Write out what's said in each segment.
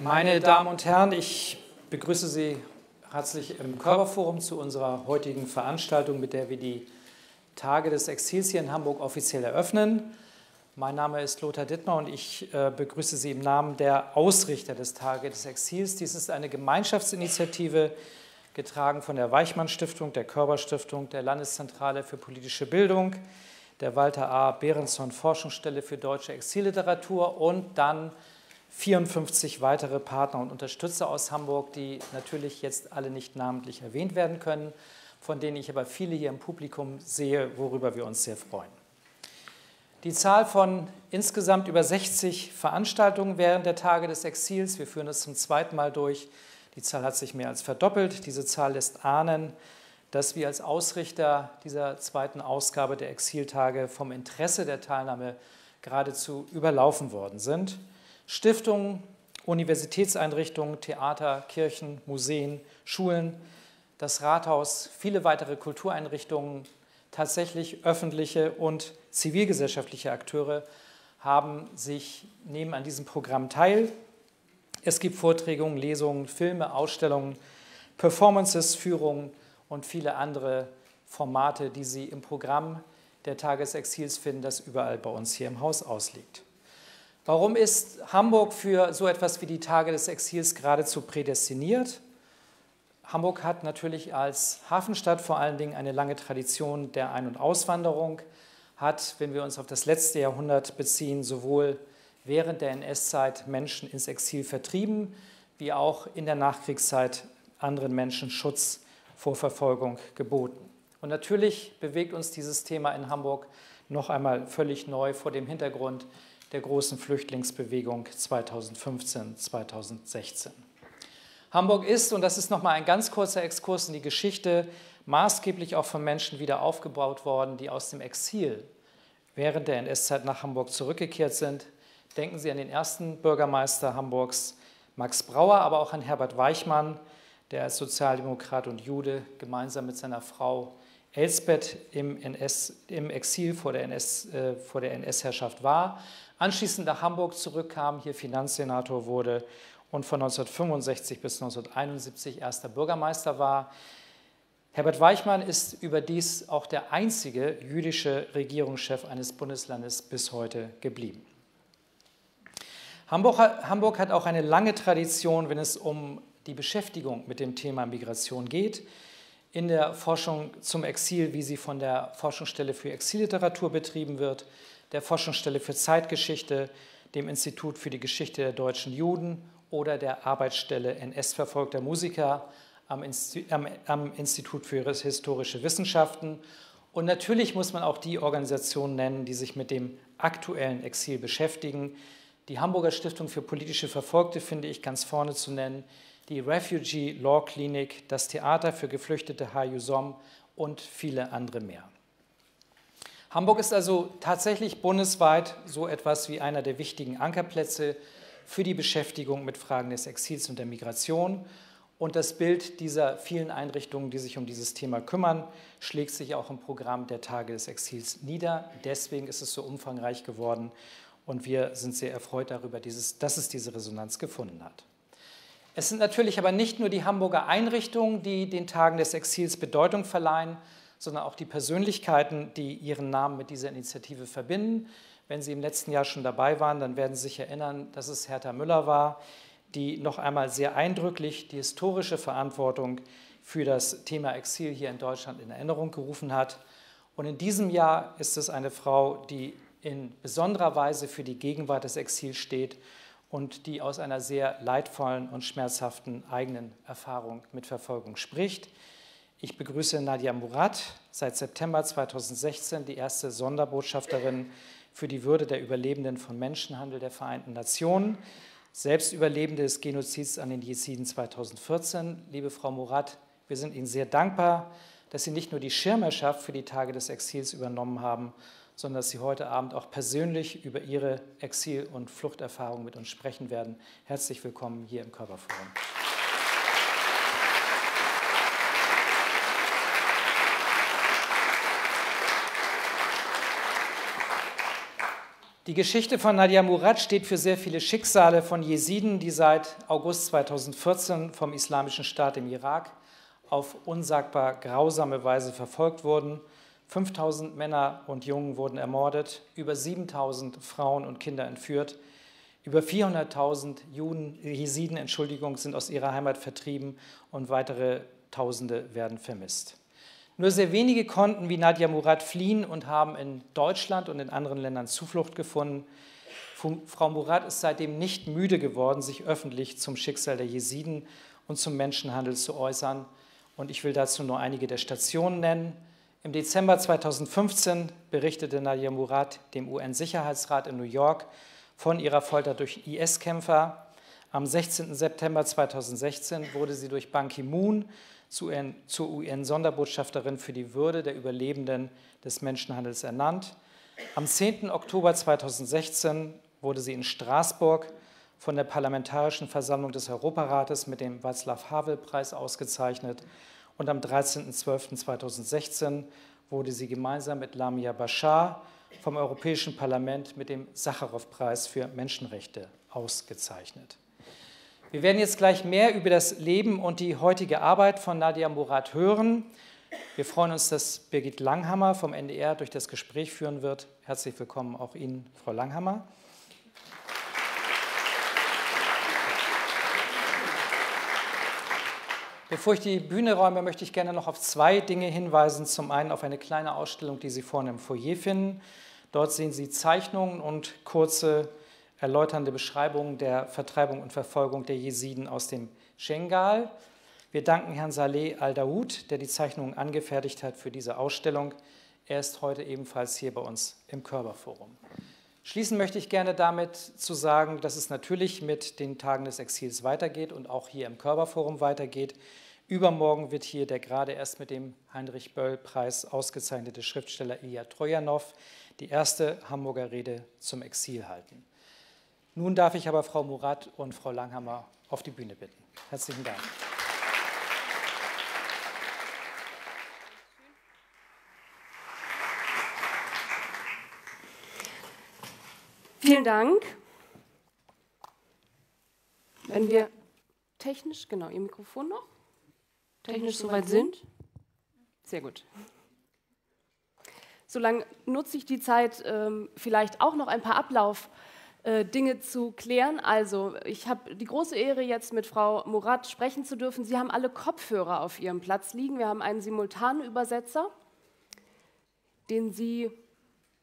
Meine Damen und Herren, ich begrüße Sie herzlich im Körberforum zu unserer heutigen Veranstaltung, mit der wir die Tage des Exils hier in Hamburg offiziell eröffnen. Mein Name ist Lothar Dittmer und ich begrüße Sie im Namen der Ausrichter des Tages des Exils. Dies ist eine Gemeinschaftsinitiative, getragen von der Weichmann-Stiftung, der Körber-Stiftung, der Landeszentrale für politische Bildung, der Walter A. Behrenson Forschungsstelle für deutsche Exilliteratur und dann 54 weitere Partner und Unterstützer aus Hamburg, die natürlich jetzt alle nicht namentlich erwähnt werden können, von denen ich aber viele hier im Publikum sehe, worüber wir uns sehr freuen. Die Zahl von insgesamt über 60 Veranstaltungen während der Tage des Exils, wir führen das zum zweiten Mal durch, die Zahl hat sich mehr als verdoppelt. Diese Zahl lässt ahnen, dass wir als Ausrichter dieser zweiten Ausgabe der Exiltage vom Interesse der Teilnahme geradezu überlaufen worden sind. Stiftungen, Universitätseinrichtungen, Theater, Kirchen, Museen, Schulen, das Rathaus, viele weitere Kultureinrichtungen, tatsächlich öffentliche und zivilgesellschaftliche Akteure haben sich nehmen an diesem Programm teil. Es gibt Vorträge, Lesungen, Filme, Ausstellungen, Performances, Führungen und viele andere Formate, die Sie im Programm der Tage des Exils finden, das überall bei uns hier im Haus ausliegt. Warum ist Hamburg für so etwas wie die Tage des Exils geradezu prädestiniert? Hamburg hat natürlich als Hafenstadt vor allen Dingen eine lange Tradition der Ein- und Auswanderung, hat, wenn wir uns auf das letzte Jahrhundert beziehen, sowohl während der NS-Zeit Menschen ins Exil vertrieben, wie auch in der Nachkriegszeit anderen Menschen Schutz vor Verfolgung geboten. Und natürlich bewegt uns dieses Thema in Hamburg noch einmal völlig neu vor dem Hintergrund der großen Flüchtlingsbewegung 2015, 2016. Hamburg ist, und das ist nochmal ein ganz kurzer Exkurs in die Geschichte, maßgeblich auch von Menschen wieder aufgebaut worden, die aus dem Exil während der NS-Zeit nach Hamburg zurückgekehrt sind. Denken Sie an den ersten Bürgermeister Hamburgs, Max Brauer, aber auch an Herbert Weichmann, der als Sozialdemokrat und Jude gemeinsam mit seiner Frau Elsbeth im Exil vor der NS-Herrschaft war, anschließend nach Hamburg zurückkam, hier Finanzsenator wurde und von 1965 bis 1971 erster Bürgermeister war. Herbert Weichmann ist überdies auch der einzige jüdische Regierungschef eines Bundeslandes bis heute geblieben. Hamburg hat auch eine lange Tradition, wenn es um die Beschäftigung mit dem Thema Migration geht. In der Forschung zum Exil, wie sie von der Forschungsstelle für Exilliteratur betrieben wird, der Forschungsstelle für Zeitgeschichte, dem Institut für die Geschichte der deutschen Juden oder der Arbeitsstelle NS-verfolgter Musiker am Institut für historische Wissenschaften. Und natürlich muss man auch die Organisationen nennen, die sich mit dem aktuellen Exil beschäftigen. Die Hamburger Stiftung für politische Verfolgte finde ich ganz vorne zu nennen, die Refugee Law Clinic, das Theater für Geflüchtete HJUSOM und viele andere mehr. Hamburg ist also tatsächlich bundesweit so etwas wie einer der wichtigen Ankerplätze für die Beschäftigung mit Fragen des Exils und der Migration. Und das Bild dieser vielen Einrichtungen, die sich um dieses Thema kümmern, schlägt sich auch im Programm der Tage des Exils nieder. Deswegen ist es so umfangreich geworden und wir sind sehr erfreut darüber, dass es diese Resonanz gefunden hat. Es sind natürlich aber nicht nur die Hamburger Einrichtungen, die den Tagen des Exils Bedeutung verleihen, sondern auch die Persönlichkeiten, die ihren Namen mit dieser Initiative verbinden. Wenn Sie im letzten Jahr schon dabei waren, dann werden Sie sich erinnern, dass es Herta Müller war, die noch einmal sehr eindrücklich die historische Verantwortung für das Thema Exil hier in Deutschland in Erinnerung gerufen hat. Und in diesem Jahr ist es eine Frau, die in besonderer Weise für die Gegenwart des Exils steht und die aus einer sehr leidvollen und schmerzhaften eigenen Erfahrung mit Verfolgung spricht. Ich begrüße Nadia Murad, seit September 2016 die erste Sonderbotschafterin für die Würde der Überlebenden von Menschenhandel der Vereinten Nationen, selbst Überlebende des Genozids an den Jesiden 2014. Liebe Frau Murad, wir sind Ihnen sehr dankbar, dass Sie nicht nur die Schirmherrschaft für die Tage des Exils übernommen haben, sondern dass Sie heute Abend auch persönlich über Ihre Exil- und Fluchterfahrung mit uns sprechen werden. Herzlich willkommen hier im Körberforum. Die Geschichte von Nadia Murad steht für sehr viele Schicksale von Jesiden, die seit August 2014 vom Islamischen Staat im Irak auf unsagbar grausame Weise verfolgt wurden. 5000 Männer und Jungen wurden ermordet, über 7000 Frauen und Kinder entführt, über 400.000 Jesiden sind aus ihrer Heimat vertrieben und weitere Tausende werden vermisst. Nur sehr wenige konnten wie Nadia Murad fliehen und haben in Deutschland und in anderen Ländern Zuflucht gefunden. Frau Murad ist seitdem nicht müde geworden, sich öffentlich zum Schicksal der Jesiden und zum Menschenhandel zu äußern. Und ich will dazu nur einige der Stationen nennen. Im Dezember 2015 berichtete Nadia Murad dem UN-Sicherheitsrat in New York von ihrer Folter durch IS-Kämpfer. Am 16. September 2016 wurde sie durch Ban Ki-moon zur UN-Sonderbotschafterin für die Würde der Überlebenden des Menschenhandels ernannt. Am 10. Oktober 2016 wurde sie in Straßburg von der Parlamentarischen Versammlung des Europarates mit dem Václav Havel-Preis ausgezeichnet. Und am 13.12.2016 wurde sie gemeinsam mit Lamia Bashar vom Europäischen Parlament mit dem Sacharow-Preis für Menschenrechte ausgezeichnet. Wir werden jetzt gleich mehr über das Leben und die heutige Arbeit von Nadia Murad hören. Wir freuen uns, dass Birgit Langhammer vom NDR durch das Gespräch führen wird. Herzlich willkommen auch Ihnen, Frau Langhammer. Bevor ich die Bühne räume, möchte ich gerne noch auf zwei Dinge hinweisen. Zum einen auf eine kleine Ausstellung, die Sie vorne im Foyer finden. Dort sehen Sie Zeichnungen und kurze erläuternde Beschreibungen der Vertreibung und Verfolgung der Jesiden aus dem Schengal. Wir danken Herrn Saleh al-Dawud, der die Zeichnungen angefertigt hat für diese Ausstellung. Er ist heute ebenfalls hier bei uns im Körberforum. Schließen möchte ich gerne damit zu sagen, dass es natürlich mit den Tagen des Exils weitergeht und auch hier im Körberforum weitergeht. Übermorgen wird hier der gerade erst mit dem Heinrich-Böll-Preis ausgezeichnete Schriftsteller Ilya Trojanov die erste Hamburger Rede zum Exil halten. Nun darf ich aber Frau Murad und Frau Langhammer auf die Bühne bitten. Herzlichen Dank. Vielen Dank. Wenn wir technisch, genau, Ihr Mikrofon noch, technisch soweit sind. Sehr gut. Solange nutze ich die Zeit, vielleicht auch noch ein paar Ablaufdinge zu klären. Also, ich habe die große Ehre, jetzt mit Frau Murad sprechen zu dürfen. Sie haben alle Kopfhörer auf Ihrem Platz liegen. Wir haben einen simultanen Übersetzer, den Sie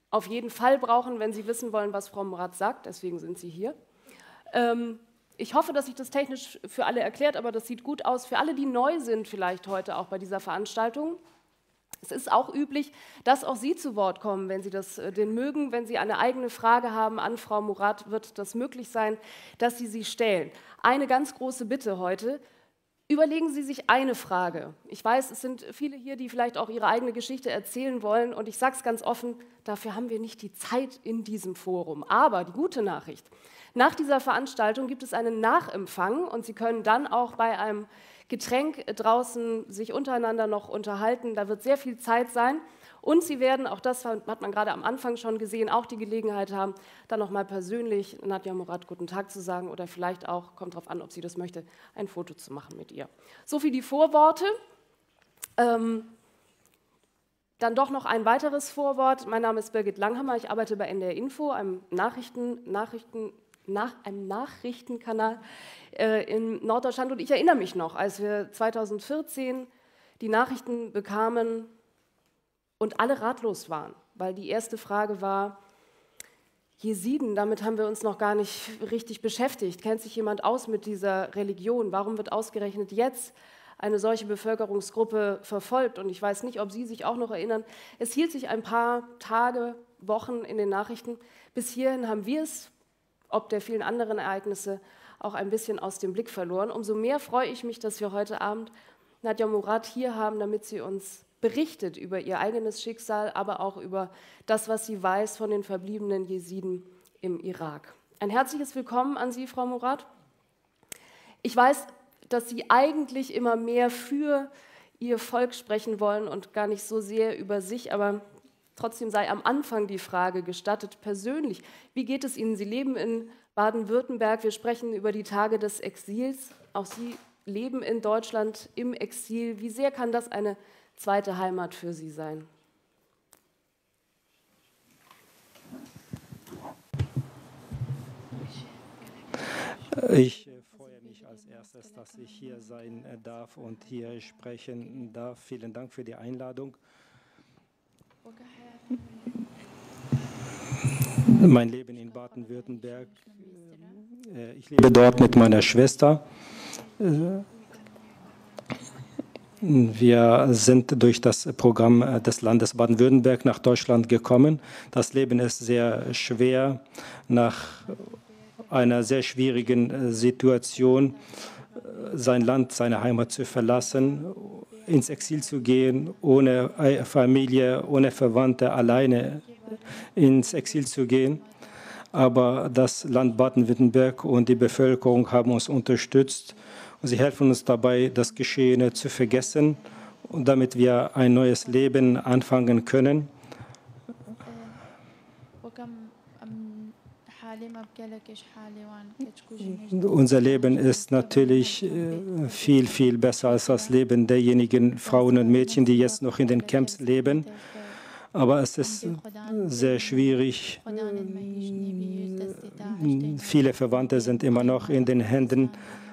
auf jeden Fall brauchen, wenn Sie wissen wollen, was Frau Murad sagt. Deswegen sind Sie hier. Ich hoffe, dass sich das technisch für alle erklärt, aber das sieht gut aus. Für alle, die neu sind vielleicht heute auch bei dieser Veranstaltung. Es ist auch üblich, dass auch Sie zu Wort kommen, wenn Sie das denn mögen. Wenn Sie eine eigene Frage haben an Frau Murad, wird das möglich sein, dass Sie sie stellen. Eine ganz große Bitte heute. Überlegen Sie sich eine Frage. Ich weiß, es sind viele hier, die vielleicht auch ihre eigene Geschichte erzählen wollen. Und ich sage es ganz offen, dafür haben wir nicht die Zeit in diesem Forum. Aber die gute Nachricht, nach dieser Veranstaltung gibt es einen Nachempfang. Und Sie können dann auch bei einem Getränk draußen sich untereinander noch unterhalten. Da wird sehr viel Zeit sein. Und Sie werden, auch das hat man gerade am Anfang schon gesehen, auch die Gelegenheit haben, dann nochmal persönlich Nadia Murad guten Tag zu sagen oder vielleicht auch, kommt darauf an, ob sie das möchte, ein Foto zu machen mit ihr. So viel die Vorworte. Dann doch noch ein weiteres Vorwort. Mein Name ist Birgit Langhammer, ich arbeite bei NDR Info, einem Nachrichtenkanal in Norddeutschland. Und ich erinnere mich noch, als wir 2014 die Nachrichten bekamen, und alle ratlos waren, weil die erste Frage war, Jesiden, damit haben wir uns noch gar nicht richtig beschäftigt. Kennt sich jemand aus mit dieser Religion? Warum wird ausgerechnet jetzt eine solche Bevölkerungsgruppe verfolgt? Und ich weiß nicht, ob Sie sich auch noch erinnern, es hielt sich ein paar Tage, Wochen in den Nachrichten. Bis hierhin haben wir es, ob der vielen anderen Ereignisse, auch ein bisschen aus dem Blick verloren. Umso mehr freue ich mich, dass wir heute Abend Nadia Murad hier haben, damit sie uns berichtet über ihr eigenes Schicksal, aber auch über das, was sie weiß von den verbliebenen Jesiden im Irak. Ein herzliches Willkommen an Sie, Frau Murad. Ich weiß, dass Sie eigentlich immer mehr für Ihr Volk sprechen wollen und gar nicht so sehr über sich, aber Trotzdem sei am Anfang die Frage gestattet, persönlich, wie geht es Ihnen? Sie leben in Baden-Württemberg, wir sprechen über die Tage des Exils. Auch Sie leben in Deutschland im Exil. Wie sehr kann das eine zweite Heimat für Sie sein? Ich freue mich als erstes, dass ich hier sein darf und hier sprechen darf. Vielen Dank für die Einladung. Mein Leben in Baden-Württemberg. Ich lebe dort mit meiner Schwester. Wir sind durch das Programm des Landes Baden-Württemberg nach Deutschland gekommen. Das Leben ist sehr schwer nach einer sehr schwierigen Situation, sein Land, seine Heimat zu verlassen, ins Exil zu gehen, ohne Familie, ohne Verwandte, alleine ins Exil zu gehen. Aber das Land Baden-Württemberg und die Bevölkerung haben uns unterstützt. Sie helfen uns dabei, das Geschehene zu vergessen, damit wir ein neues Leben anfangen können. Unser Leben ist natürlich viel, viel besser als das Leben derjenigen Frauen und Mädchen, die jetzt noch in den Camps leben. Aber es ist sehr schwierig. Viele Verwandte sind immer noch in den Händen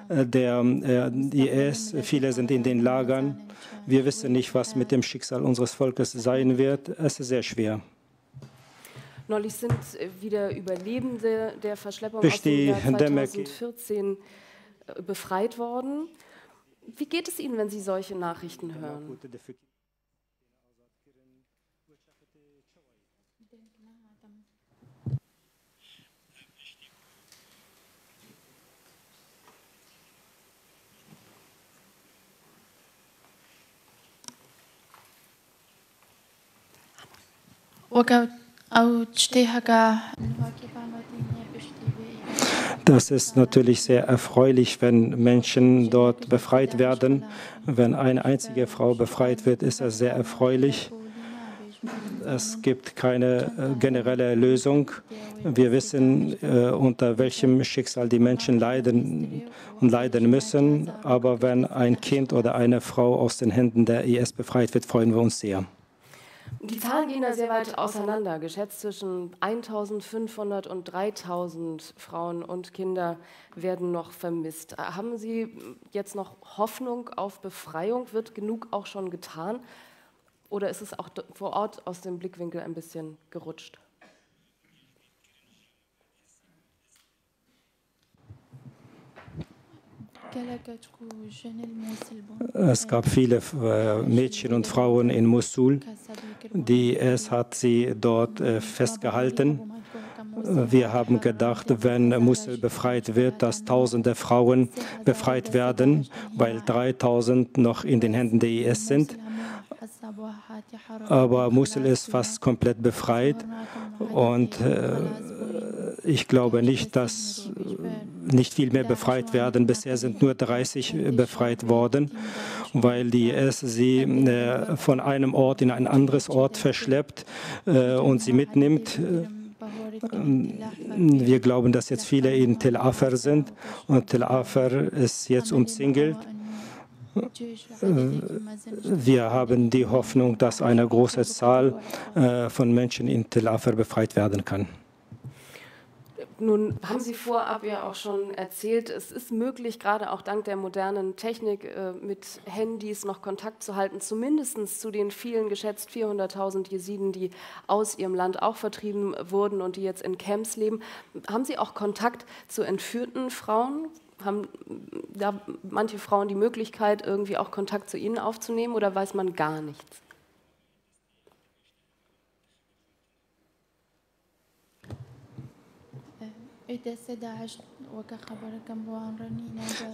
der IS. Viele sind in den Lagern. Wir wissen nicht, was mit dem Schicksal unseres Volkes sein wird. Es ist sehr schwer. Neulich sind wieder Überlebende der Verschleppung aus dem Jahr 2014 befreit worden. Wie geht es Ihnen, wenn Sie solche Nachrichten hören? Okay. Das ist natürlich sehr erfreulich, wenn Menschen dort befreit werden. Wenn eine einzige Frau befreit wird, ist das sehr erfreulich. Es gibt keine generelle Lösung. Wir wissen, unter welchem Schicksal die Menschen leiden und leiden müssen. Aber wenn ein Kind oder eine Frau aus den Händen der IS befreit wird, freuen wir uns sehr. Die Zahlen gehen da sehr weit auseinander, geschätzt zwischen 1.500 und 3.000 Frauen und Kinder werden noch vermisst. Haben Sie jetzt noch Hoffnung auf Befreiung? Wird genug auch schon getan? Oder ist es auch vor Ort aus dem Blickwinkel ein bisschen gerutscht? Es gab viele Mädchen und Frauen in Mosul. Die IS hat sie dort festgehalten. Wir haben gedacht, wenn Mosul befreit wird, dass tausende Frauen befreit werden, weil 3000 noch in den Händen der IS sind. Aber Mosul ist fast komplett befreit und ich glaube nicht, dass nicht viel mehr befreit werden. Bisher sind nur 30 befreit worden, weil die IS sie von einem Ort in ein anderes Ort verschleppt und sie mitnimmt. Wir glauben, dass jetzt viele in Tel Afar sind und Tel Afar ist jetzt umzingelt. Wir haben die Hoffnung, dass eine große Zahl von Menschen in Tel Afar befreit werden kann. Nun haben Sie vorab ja auch schon erzählt, es ist möglich, gerade auch dank der modernen Technik mit Handys noch Kontakt zu halten, zumindest zu den vielen geschätzt 400.000 Jesiden, die aus ihrem Land auch vertrieben wurden und die jetzt in Camps leben. Haben Sie auch Kontakt zu entführten Frauen? Haben da manche Frauen die Möglichkeit, irgendwie auch Kontakt zu Ihnen aufzunehmen oder weiß man gar nichts?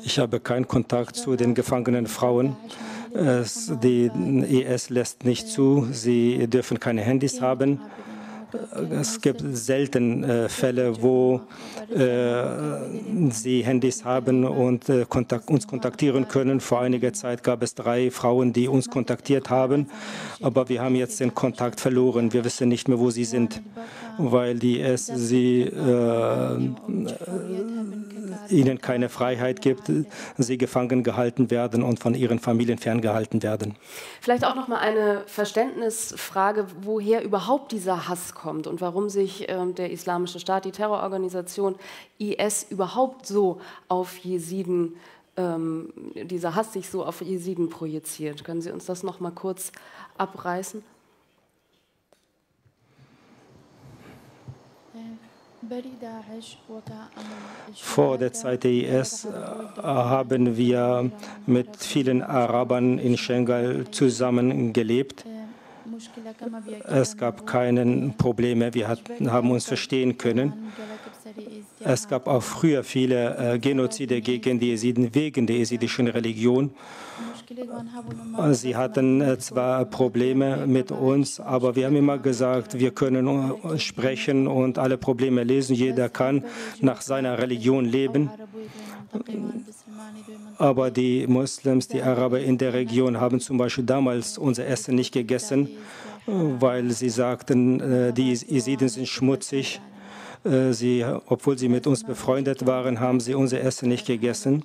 Ich habe keinen Kontakt zu den gefangenen Frauen. Die IS lässt nicht zu, sie dürfen keine Handys haben. Es gibt selten Fälle, wo sie Handys haben und uns kontaktieren können. Vor einiger Zeit gab es 3 Frauen, die uns kontaktiert haben, aber wir haben jetzt den Kontakt verloren. Wir wissen nicht mehr, wo sie sind, weil die IS ihnen keine Freiheit gibt, sie gefangen gehalten werden und von ihren Familien ferngehalten werden. Vielleicht auch noch mal eine Verständnisfrage, woher überhaupt dieser Hass kommt und warum sich der Islamische Staat, die Terrororganisation IS, überhaupt so auf Jesiden, dieser Hass sich so auf Jesiden projiziert. Können Sie uns das noch mal kurz abreißen? Vor der Zeit der IS haben wir mit vielen Arabern in Schengal zusammengelebt. Es gab keine Probleme, wir haben uns verstehen können. Es gab auch früher viele Genozide gegen die Jesiden wegen der jesidischen Religion. Sie hatten zwar Probleme mit uns, aber wir haben immer gesagt, wir können sprechen und alle Probleme lösen. Jeder kann nach seiner Religion leben. Aber die Moslems, die Araber in der Region haben zum Beispiel damals unser Essen nicht gegessen, weil sie sagten, die Jesiden sind schmutzig. Obwohl sie mit uns befreundet waren, haben sie unser Essen nicht gegessen.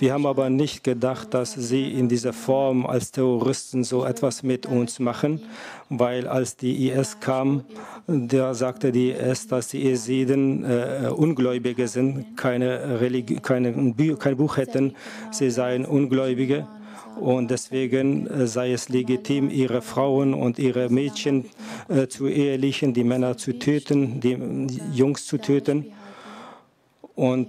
Wir haben aber nicht gedacht, dass sie in dieser Form als Terroristen so etwas mit uns machen, weil als die IS kam, da sagte die IS, dass die Jesiden Ungläubige sind, kein Buch hätten, sie seien Ungläubige. Und deswegen sei es legitim, ihre Frauen und ihre Mädchen zu ehelichen, die Männer zu töten, die Jungs zu töten. Und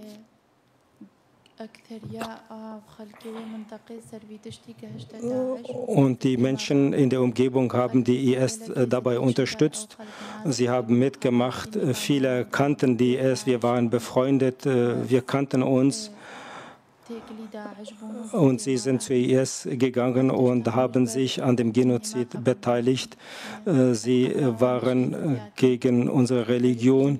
die Menschen in der Umgebung haben die IS dabei unterstützt. Sie haben mitgemacht. Viele kannten die IS. Wir waren befreundet. Wir kannten uns. Und sie sind zur IS gegangen und haben sich an dem Genozid beteiligt. Sie waren gegen unsere Religion.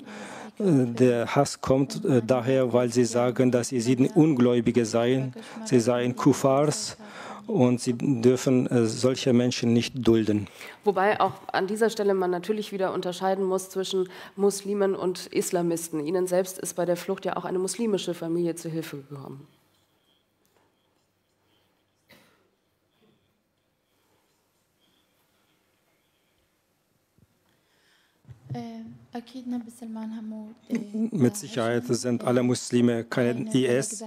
Der Hass kommt daher, weil sie sagen, dass Jesiden Ungläubige seien. Sie seien Kufars und sie dürfen solche Menschen nicht dulden. Wobei auch an dieser Stelle man natürlich wieder unterscheiden muss zwischen Muslimen und Islamisten. Ihnen selbst ist bei der Flucht ja auch eine muslimische Familie zu Hilfe gekommen. Mit Sicherheit sind alle Muslime keine IS.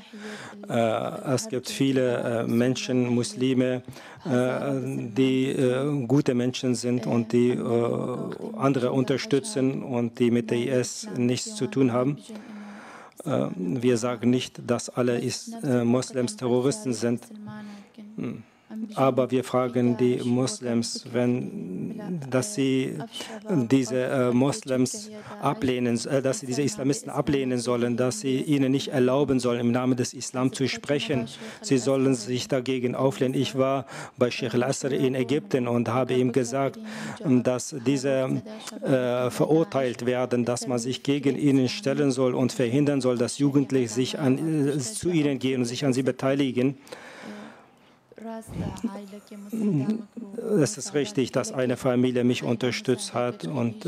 Es gibt viele Menschen, Muslime, die gute Menschen sind und die andere unterstützen und die mit der IS nichts zu tun haben. Wir sagen nicht, dass alle Moslems Terroristen sind. Aber wir fragen die Moslems, dass sie diese Moslems ablehnen, dass sie diese Islamisten ablehnen sollen, dass sie ihnen nicht erlauben sollen, im Namen des Islam zu sprechen. Sie sollen sich dagegen auflehnen. Ich war bei Sheikh al-Asr in Ägypten und habe ihm gesagt, dass diese verurteilt werden, dass man sich gegen ihnen stellen soll und verhindern soll, dass Jugendliche sich zu ihnen gehen und sich an sie beteiligen. Es ist richtig, dass eine Familie mich unterstützt hat und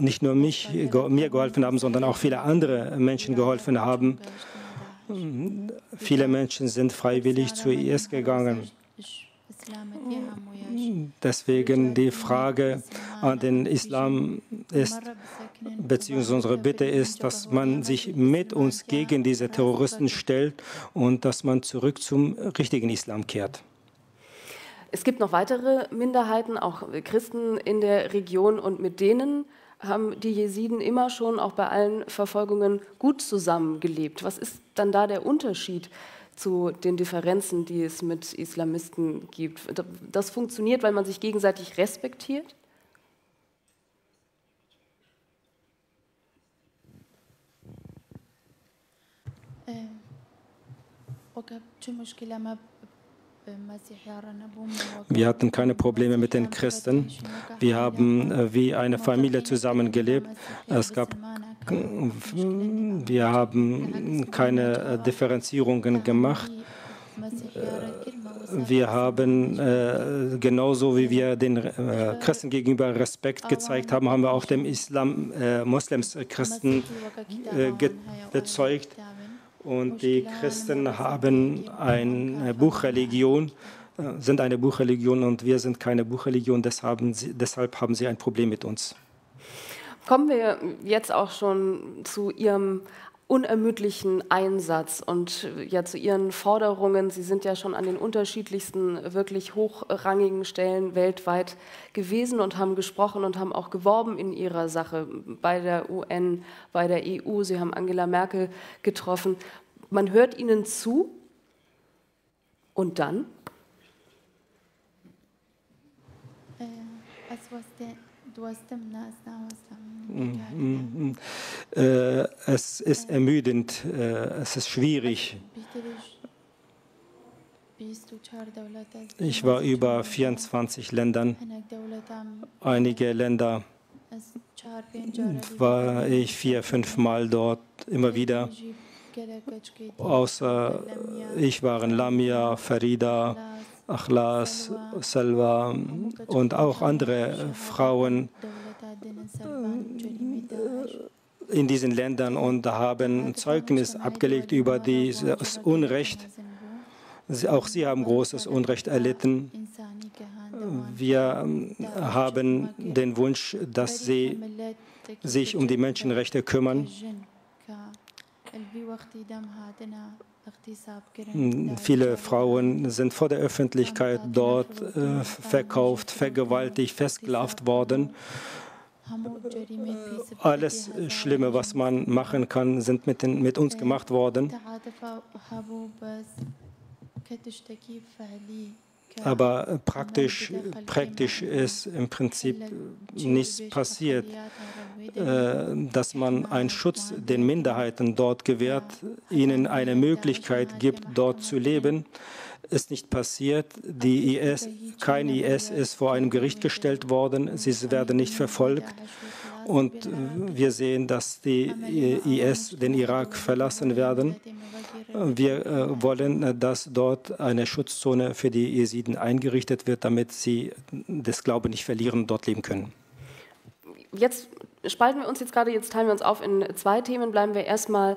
nicht nur mir geholfen haben, sondern auch viele andere Menschen geholfen haben. Viele Menschen sind freiwillig zur IS gegangen. Deswegen die Frage an den Islam ist, beziehungsweise unsere Bitte ist, dass man sich mit uns gegen diese Terroristen stellt und dass man zurück zum richtigen Islam kehrt. Es gibt noch weitere Minderheiten, auch Christen in der Region, und mit denen haben die Jesiden immer schon auch bei allen Verfolgungen gut zusammengelebt. Was ist dann da der Unterschied zu den Differenzen, die es mit Islamisten gibt? Das funktioniert, weil man sich gegenseitig respektiert? Wir hatten keine Probleme mit den Christen. Wir haben wie eine Familie zusammengelebt. Wir haben keine Differenzierungen gemacht. Wir haben genauso wie wir den Christen gegenüber Respekt gezeigt haben, haben wir auch dem Islam Moslems Christen bezeugt. Und die Christen haben eine Buchreligion, sind eine Buchreligion und wir sind keine Buchreligion, deshalb haben sie ein Problem mit uns. Kommen wir jetzt auch schon zu Ihrem unermüdlichen Einsatz und ja zu Ihren Forderungen. Sie sind ja schon an den unterschiedlichsten, wirklich hochrangigen Stellen weltweit gewesen und haben gesprochen und haben auch geworben in Ihrer Sache bei der UN, bei der EU. Sie haben Angela Merkel getroffen. Man hört Ihnen zu und dann? Es ist ermüdend, es ist schwierig. Ich war über 24 Ländern. Einige Länder war ich 4-5 Mal dort, immer wieder. Außer ich war in Lamia, Farida, Achlas, Salwa und auch andere Frauen in diesen Ländern und haben Zeugnis abgelegt über dieses Unrecht. Auch sie haben großes Unrecht erlitten. Wir haben den Wunsch, dass sie sich um die Menschenrechte kümmern. Viele Frauen sind vor der Öffentlichkeit dort verkauft, vergewaltigt, versklavt worden. Alles Schlimme, was man machen kann, sind mit uns gemacht worden. Aber praktisch ist im Prinzip nichts passiert, dass man einen Schutz den Minderheiten dort gewährt, ihnen eine Möglichkeit gibt, dort zu leben, ist nicht passiert. Kein IS ist vor einem Gericht gestellt worden, sie werden nicht verfolgt. Und wir sehen, dass die IS den Irak verlassen werden. Wir wollen, dass dort eine Schutzzone für die Jesiden eingerichtet wird, damit sie das Glaube nicht verlieren und dort leben können. Jetzt spalten wir uns jetzt gerade, jetzt teilen wir uns auf in 2 Themen. Bleiben wir erstmal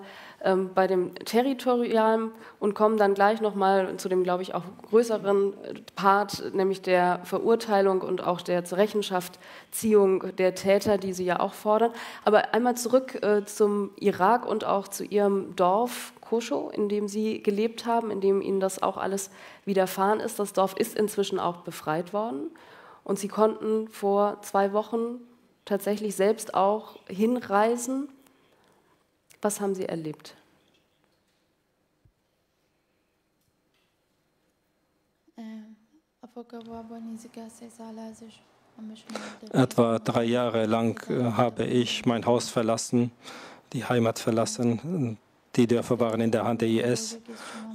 bei dem Territorialen und kommen dann gleich nochmal zu dem, glaube ich, auch größeren Part, nämlich der Verurteilung und auch der zur Rechenschaftziehung der Täter, die Sie ja auch fordern. Aber einmal zurück zum Irak und auch zu Ihrem Dorf Kocho, in dem Sie gelebt haben, in dem Ihnen das auch alles widerfahren ist. Das Dorf ist inzwischen auch befreit worden und Sie konnten vor 2 Wochen tatsächlich selbst auch hinreisen. Was haben Sie erlebt? Etwa 3 Jahre lang habe ich mein Haus verlassen, die Heimat verlassen. Die Dörfer waren in der Hand der IS.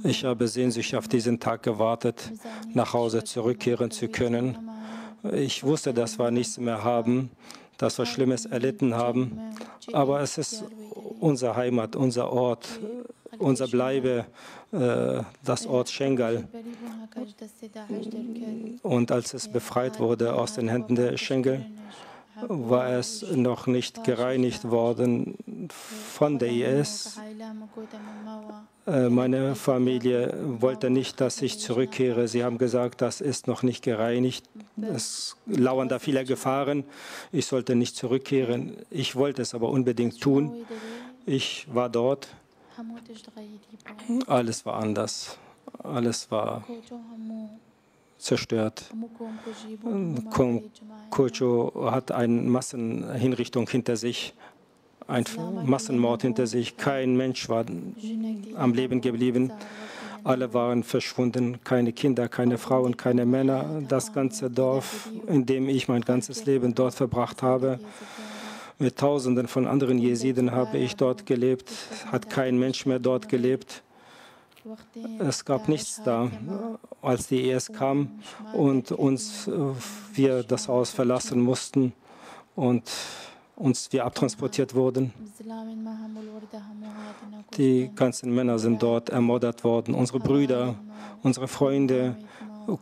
Ich habe sehnsüchtig auf diesen Tag gewartet, nach Hause zurückkehren zu können. Ich wusste, dass wir nichts mehr haben, dass wir Schlimmes erlitten haben. Aber es ist unsere Heimat, unser Ort, unser Bleibe, das Ort Schengal. Und als es befreit wurde aus den Händen der Schengal, war es noch nicht gereinigt worden von der IS. Meine Familie wollte nicht, dass ich zurückkehre. Sie haben gesagt, das ist noch nicht gereinigt. Es lauern da viele Gefahren. Ich sollte nicht zurückkehren. Ich wollte es aber unbedingt tun. Ich war dort. Alles war anders. Alles war zerstört. Kocho hat eine Massenhinrichtung hinter sich, ein Massenmord hinter sich. Kein Mensch war am Leben geblieben. Alle waren verschwunden, keine Kinder, keine Frauen, keine Männer. Das ganze Dorf, in dem ich mein ganzes Leben dort verbracht habe, mit Tausenden von anderen Jesiden habe ich dort gelebt, hat kein Mensch mehr dort gelebt. Es gab nichts da, als die IS kam und wir das Haus verlassen mussten und wir abtransportiert wurden. Die ganzen Männer sind dort ermordet worden, unsere Brüder, unsere Freunde,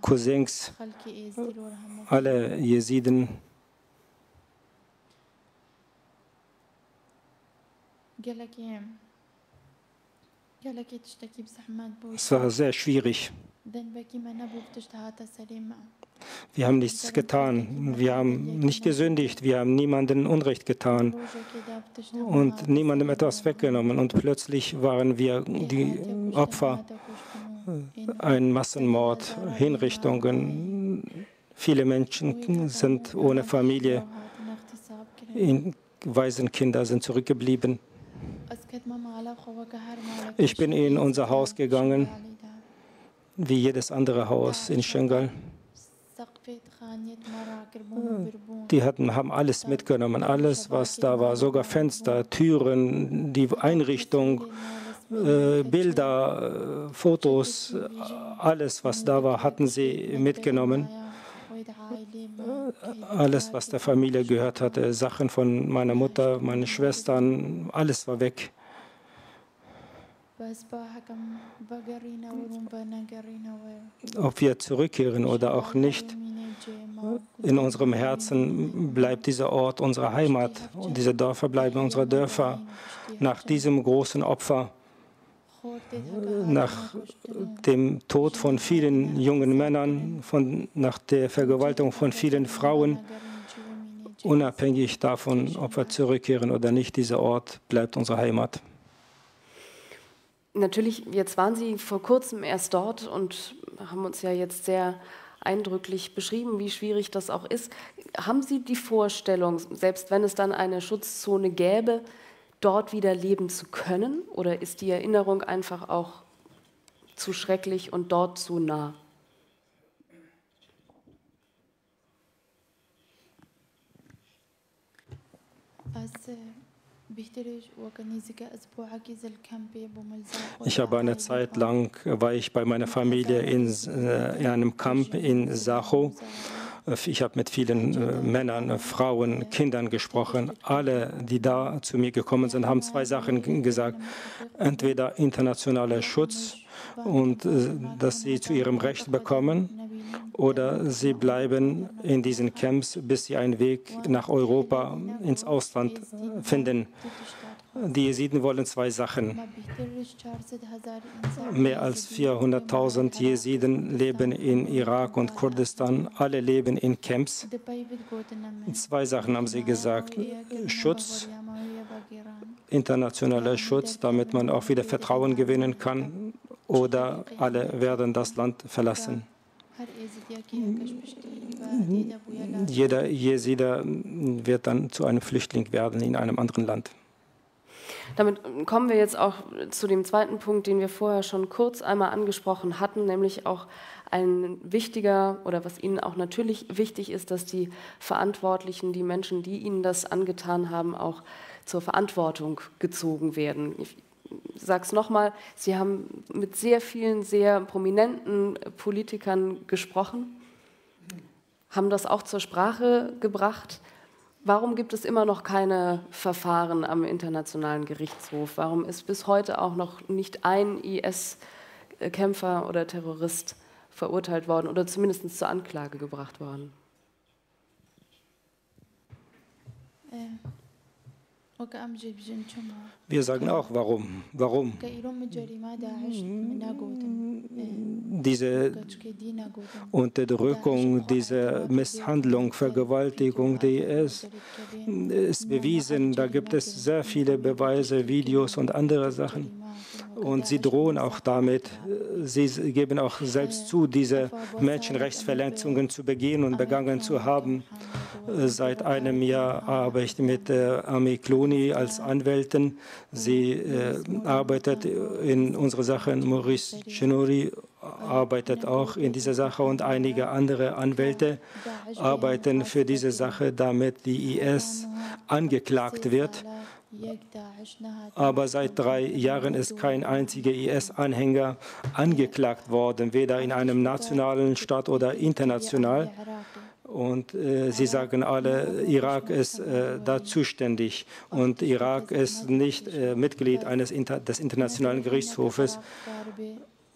Cousins, alle Jesiden. Es war sehr schwierig. Wir haben nichts getan, wir haben nicht gesündigt, wir haben niemandem Unrecht getan und niemandem etwas weggenommen. Und plötzlich waren wir die Opfer, ein Massenmord, Hinrichtungen. Viele Menschen sind ohne Familie, Waisenkinder sind zurückgeblieben. Ich bin in unser Haus gegangen, wie jedes andere Haus in Schengal. Die haben alles mitgenommen, alles, was da war, sogar Fenster, Türen, die Einrichtung, Bilder, Fotos, alles, was da war, hatten sie mitgenommen. Alles, was der Familie gehört hatte, Sachen von meiner Mutter, meinen Schwestern, alles war weg. Ob wir zurückkehren oder auch nicht, in unserem Herzen bleibt dieser Ort unsere Heimat. Und diese Dörfer bleiben unsere Dörfer. Nach diesem großen Opfer, nach dem Tod von vielen jungen Männern, nach der Vergewaltigung von vielen Frauen, unabhängig davon, ob wir zurückkehren oder nicht, dieser Ort bleibt unsere Heimat. Natürlich, jetzt waren Sie vor kurzem erst dort und haben uns ja jetzt sehr eindrücklich beschrieben, wie schwierig das auch ist. Haben Sie die Vorstellung, selbst wenn es dann eine Schutzzone gäbe, dort wieder leben zu können? Oder ist die Erinnerung einfach auch zu schrecklich und dort zu nah? Ich habe eine Zeit lang, war ich bei meiner Familie in einem Camp in Sacharow. Ich habe mit vielen Männern, Frauen, Kindern gesprochen. Alle, die da zu mir gekommen sind, haben zwei Sachen gesagt. Entweder internationaler Schutz und dass sie zu ihrem Recht bekommen, oder sie bleiben in diesen Camps, bis sie einen Weg nach Europa, ins Ausland finden. Die Jesiden wollen zwei Sachen. Mehr als 400.000 Jesiden leben in Irak und Kurdistan. Alle leben in Camps. Zwei Sachen haben sie gesagt. Schutz, internationaler Schutz, damit man auch wieder Vertrauen gewinnen kann. Oder alle werden das Land verlassen. Jeder Jeside wird dann zu einem Flüchtling werden in einem anderen Land. Damit kommen wir jetzt auch zu dem zweiten Punkt, den wir vorher schon kurz einmal angesprochen hatten, nämlich auch ein wichtiger, oder was Ihnen auch natürlich wichtig ist, dass die Verantwortlichen, die Menschen, die Ihnen das angetan haben, auch zur Verantwortung gezogen werden. Ich sag's nochmal, Sie haben mit sehr vielen, sehr prominenten Politikern gesprochen, haben das auch zur Sprache gebracht. Warum gibt es immer noch keine Verfahren am Internationalen Gerichtshof? Warum ist bis heute auch noch nicht ein IS-Kämpfer oder Terrorist verurteilt worden oder zumindest zur Anklage gebracht worden? Wir sagen auch, warum? Warum? Diese Unterdrückung, diese Misshandlung, Vergewaltigung, die IS ist bewiesen. Da gibt es sehr viele Beweise, Videos und andere Sachen. Und sie drohen auch damit. Sie geben auch selbst zu, diese Menschenrechtsverletzungen zu begehen und begangen zu haben. Seit einem Jahr arbeite ich mit Ami Clooney als Anwältin. Sie arbeitet in unserer Sache. Maurice Chenouri arbeitet auch in dieser Sache und einige andere Anwälte arbeiten für diese Sache, damit die IS angeklagt wird. Aber seit 3 Jahren ist kein einziger IS-Anhänger angeklagt worden, weder in einem nationalen Staat oder international. Und sie sagen alle, Irak ist da zuständig und Irak ist nicht Mitglied eines des Internationalen Gerichtshofes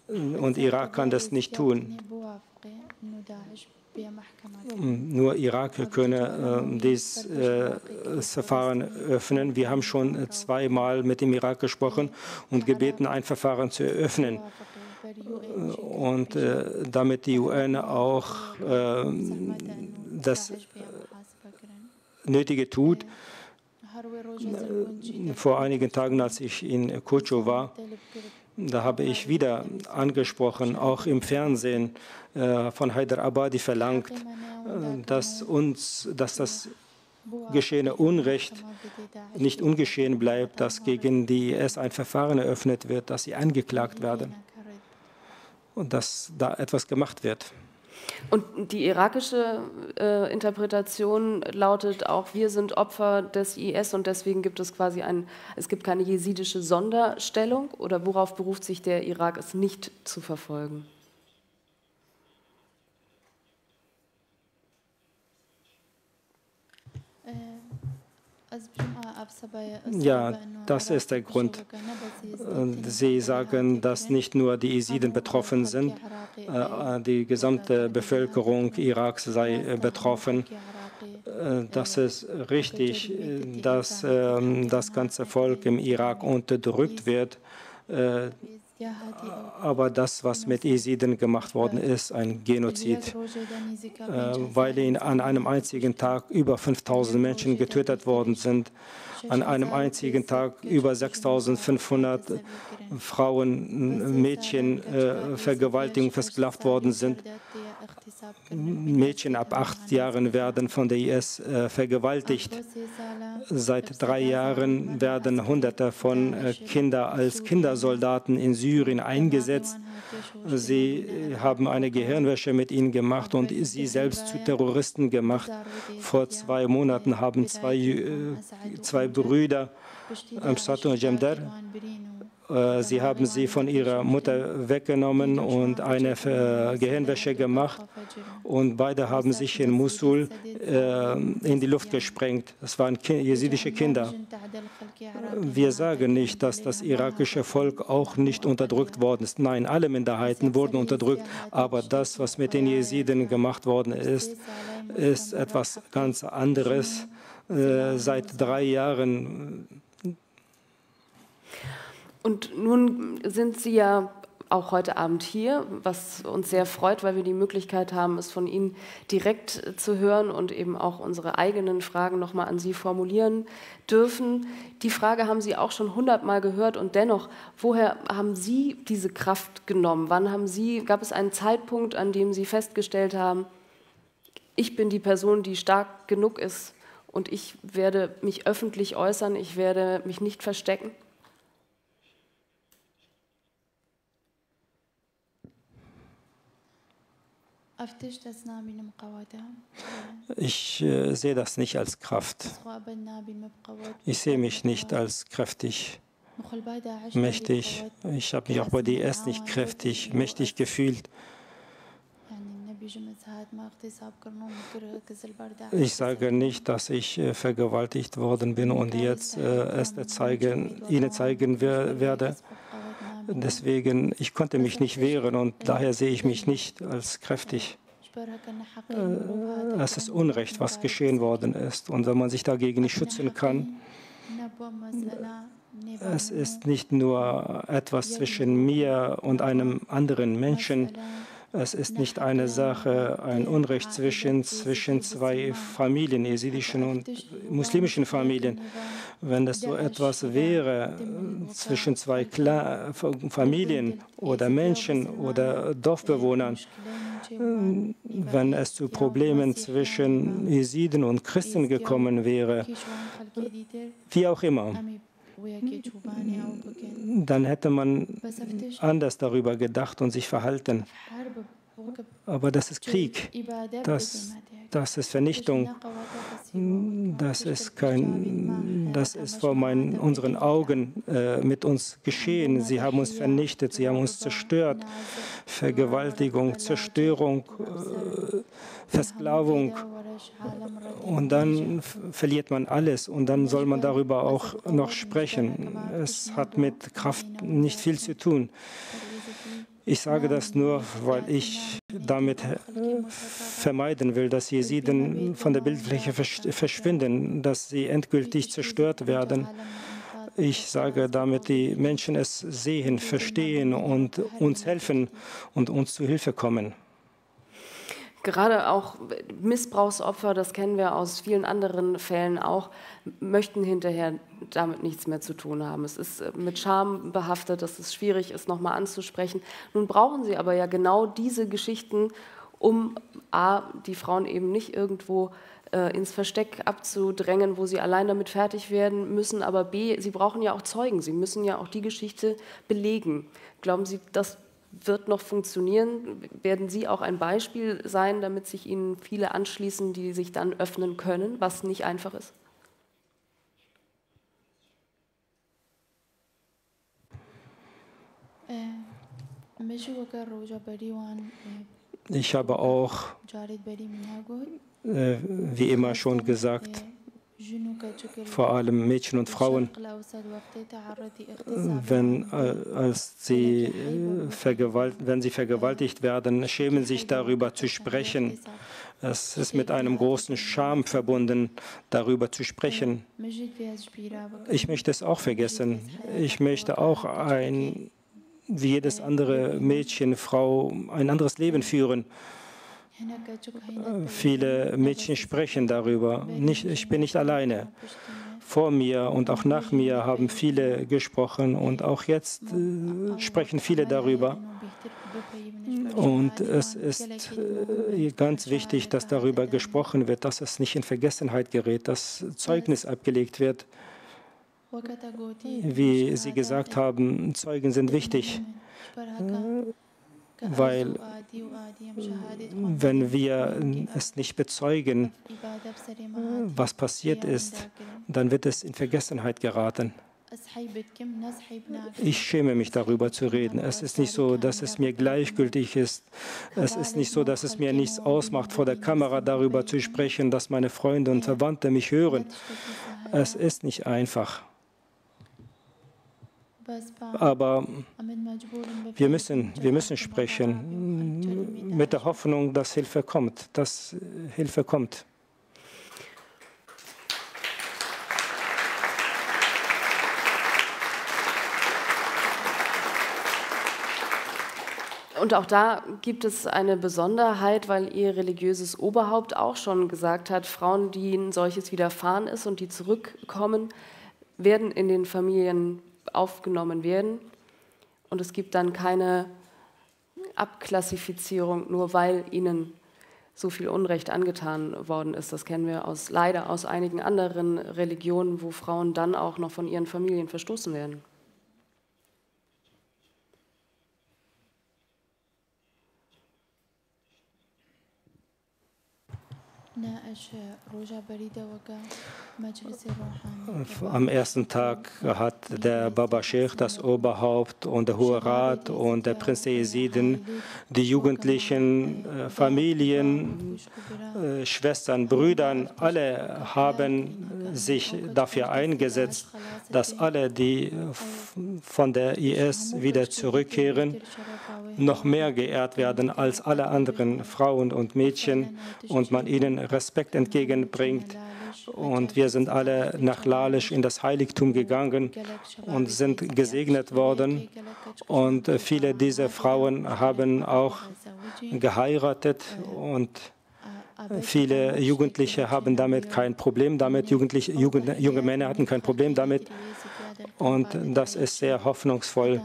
und Irak kann das nicht tun. Nur Irak könne dieses Verfahren öffnen. Wir haben schon 2-mal mit dem Irak gesprochen und gebeten, ein Verfahren zu eröffnen. Und damit die UN auch das Nötige tut. Vor einigen Tagen, als ich in Kocho war, da habe ich wieder angesprochen, auch im Fernsehen von Hyderabadi verlangt, dass das geschehene Unrecht nicht ungeschehen bleibt, dass gegen die IS ein Verfahren eröffnet wird, dass sie angeklagt werden und dass da etwas gemacht wird. Und die irakische Interpretation lautet auch, wir sind Opfer des IS und deswegen gibt es quasi keine jesidische Sonderstellung? Oder worauf beruft sich der Irak, es nicht zu verfolgen? Ja, das ist der Grund. Sie sagen, dass nicht nur die Jesiden betroffen sind, die gesamte Bevölkerung Iraks sei betroffen. Das ist richtig, dass das ganze Volk im Irak unterdrückt wird. Aber das, was mit Jesiden gemacht worden ist, ein Genozid, weil an einem einzigen Tag über 5.000 Menschen getötet worden sind, an einem einzigen Tag über 6.500 Frauen, Mädchen, Vergewaltigung versklavt worden sind. Mädchen ab 8 Jahren werden von der IS vergewaltigt. Seit 3 Jahren werden Hunderte von Kindern als Kindersoldaten in Syrien eingesetzt. Sie haben eine Gehirnwäsche mit ihnen gemacht und sie selbst zu Terroristen gemacht. Vor 2 Monaten haben zwei Brüder, Amsat und Jemdar, sie haben sie von ihrer Mutter weggenommen und eine Gehirnwäsche gemacht. Und beide haben sich in Mosul in die Luft gesprengt. Das waren jesidische Kinder. Wir sagen nicht, dass das irakische Volk auch nicht unterdrückt worden ist. Nein, alle Minderheiten wurden unterdrückt. Aber das, was mit den Jesiden gemacht worden ist, ist etwas ganz anderes. Seit 3 Jahren... Und nun sind Sie ja auch heute Abend hier, was uns sehr freut, weil wir die Möglichkeit haben, es von Ihnen direkt zu hören und eben auch unsere eigenen Fragen nochmal an Sie formulieren dürfen. Die Frage haben Sie auch schon 100-mal gehört und dennoch, woher haben Sie diese Kraft genommen? Wann haben Sie, gab es einen Zeitpunkt, an dem Sie festgestellt haben, ich bin die Person, die stark genug ist und ich werde mich öffentlich äußern, ich werde mich nicht verstecken? Ich sehe das nicht als Kraft. Ich sehe mich nicht als kräftig, mächtig. Ich habe mich auch bei IS nicht kräftig, mächtig gefühlt. Ich sage nicht, dass ich vergewaltigt worden bin und jetzt Ihnen zeigen werde. Deswegen, ich konnte mich nicht wehren und daher sehe ich mich nicht als kräftig. Es ist Unrecht, was geschehen worden ist. Und wenn man sich dagegen nicht schützen kann, es ist nicht nur etwas zwischen mir und einem anderen Menschen. Es ist nicht eine Sache, ein Unrecht zwischen zwei Familien, jesidischen und muslimischen Familien. Wenn das so etwas wäre, zwischen zwei Familien oder Menschen oder Dorfbewohnern, wenn es zu Problemen zwischen Jesiden und Christen gekommen wäre, wie auch immer, dann hätte man anders darüber gedacht und sich verhalten. Aber das ist Krieg, das ist Vernichtung, das ist vor unseren Augen mit uns geschehen. Sie haben uns vernichtet, sie haben uns zerstört. Vergewaltigung, Zerstörung, Versklavung. Und dann verliert man alles und dann soll man darüber auch noch sprechen. Es hat mit Kraft nicht viel zu tun. Ich sage das nur, weil ich damit vermeiden will, dass Jesiden von der Bildfläche verschwinden, dass sie endgültig zerstört werden. Ich sage damit, die Menschen es sehen, verstehen und uns helfen und uns zu Hilfe kommen. Gerade auch Missbrauchsopfer, das kennen wir aus vielen anderen Fällen auch, möchten hinterher damit nichts mehr zu tun haben. Es ist mit Scham behaftet, dass es schwierig ist, nochmal anzusprechen. Nun brauchen sie aber ja genau diese Geschichten, um a, die Frauen eben nicht irgendwo ins Versteck abzudrängen, wo sie allein damit fertig werden müssen, aber b, sie brauchen ja auch Zeugen, sie müssen ja auch die Geschichte belegen. Glauben Sie, dass wird noch funktionieren? Werden Sie auch ein Beispiel sein, damit sich Ihnen viele anschließen, die sich dann öffnen können, was nicht einfach ist? Ich habe auch, wie immer schon gesagt, vor allem Mädchen und Frauen, wenn sie vergewaltigt werden, schämen sich darüber zu sprechen. Es ist mit einem großen Scham verbunden, darüber zu sprechen. Ich möchte es auch vergessen. Ich möchte auch wie jedes andere Mädchen, Frau, ein anderes Leben führen. Viele Mädchen sprechen darüber. Ich bin nicht alleine. Vor mir und auch nach mir haben viele gesprochen und auch jetzt sprechen viele darüber. Und es ist ganz wichtig, dass darüber gesprochen wird, dass es nicht in Vergessenheit gerät, dass Zeugnis abgelegt wird. Wie Sie gesagt haben, Zeugen sind wichtig. Weil, wenn wir es nicht bezeugen, was passiert ist, dann wird es in Vergessenheit geraten. Ich schäme mich, darüber zu reden. Es ist nicht so, dass es mir gleichgültig ist. Es ist nicht so, dass es mir nichts ausmacht, vor der Kamera darüber zu sprechen, dass meine Freunde und Verwandte mich hören. Es ist nicht einfach. Aber wir müssen sprechen, mit der Hoffnung, dass Hilfe kommt, Und auch da gibt es eine Besonderheit, weil ihr religiöses Oberhaupt auch schon gesagt hat, Frauen, denen solches widerfahren ist und die zurückkommen, werden in den Familien aufgenommen werden und es gibt dann keine Abklassifizierung, nur weil ihnen so viel Unrecht angetan worden ist. Das kennen wir leider aus einigen anderen Religionen, wo Frauen dann auch noch von ihren Familien verstoßen werden. Am ersten Tag hat der Baba Sheikh, das Oberhaupt, und der Hohe Rat und der Prinz der Jesiden, die Jugendlichen, Familien, Schwestern, Brüdern, alle haben sich dafür eingesetzt, dass alle, die von der IS wieder zurückkehren, noch mehr geehrt werden als alle anderen Frauen und Mädchen und man ihnen Respekt entgegenbringt. Und wir sind alle nach Lalish in das Heiligtum gegangen und sind gesegnet worden. Und viele dieser Frauen haben auch geheiratet und viele Jugendliche haben damit kein Problem damit. Junge Männer hatten kein Problem damit. Und das ist sehr hoffnungsvoll.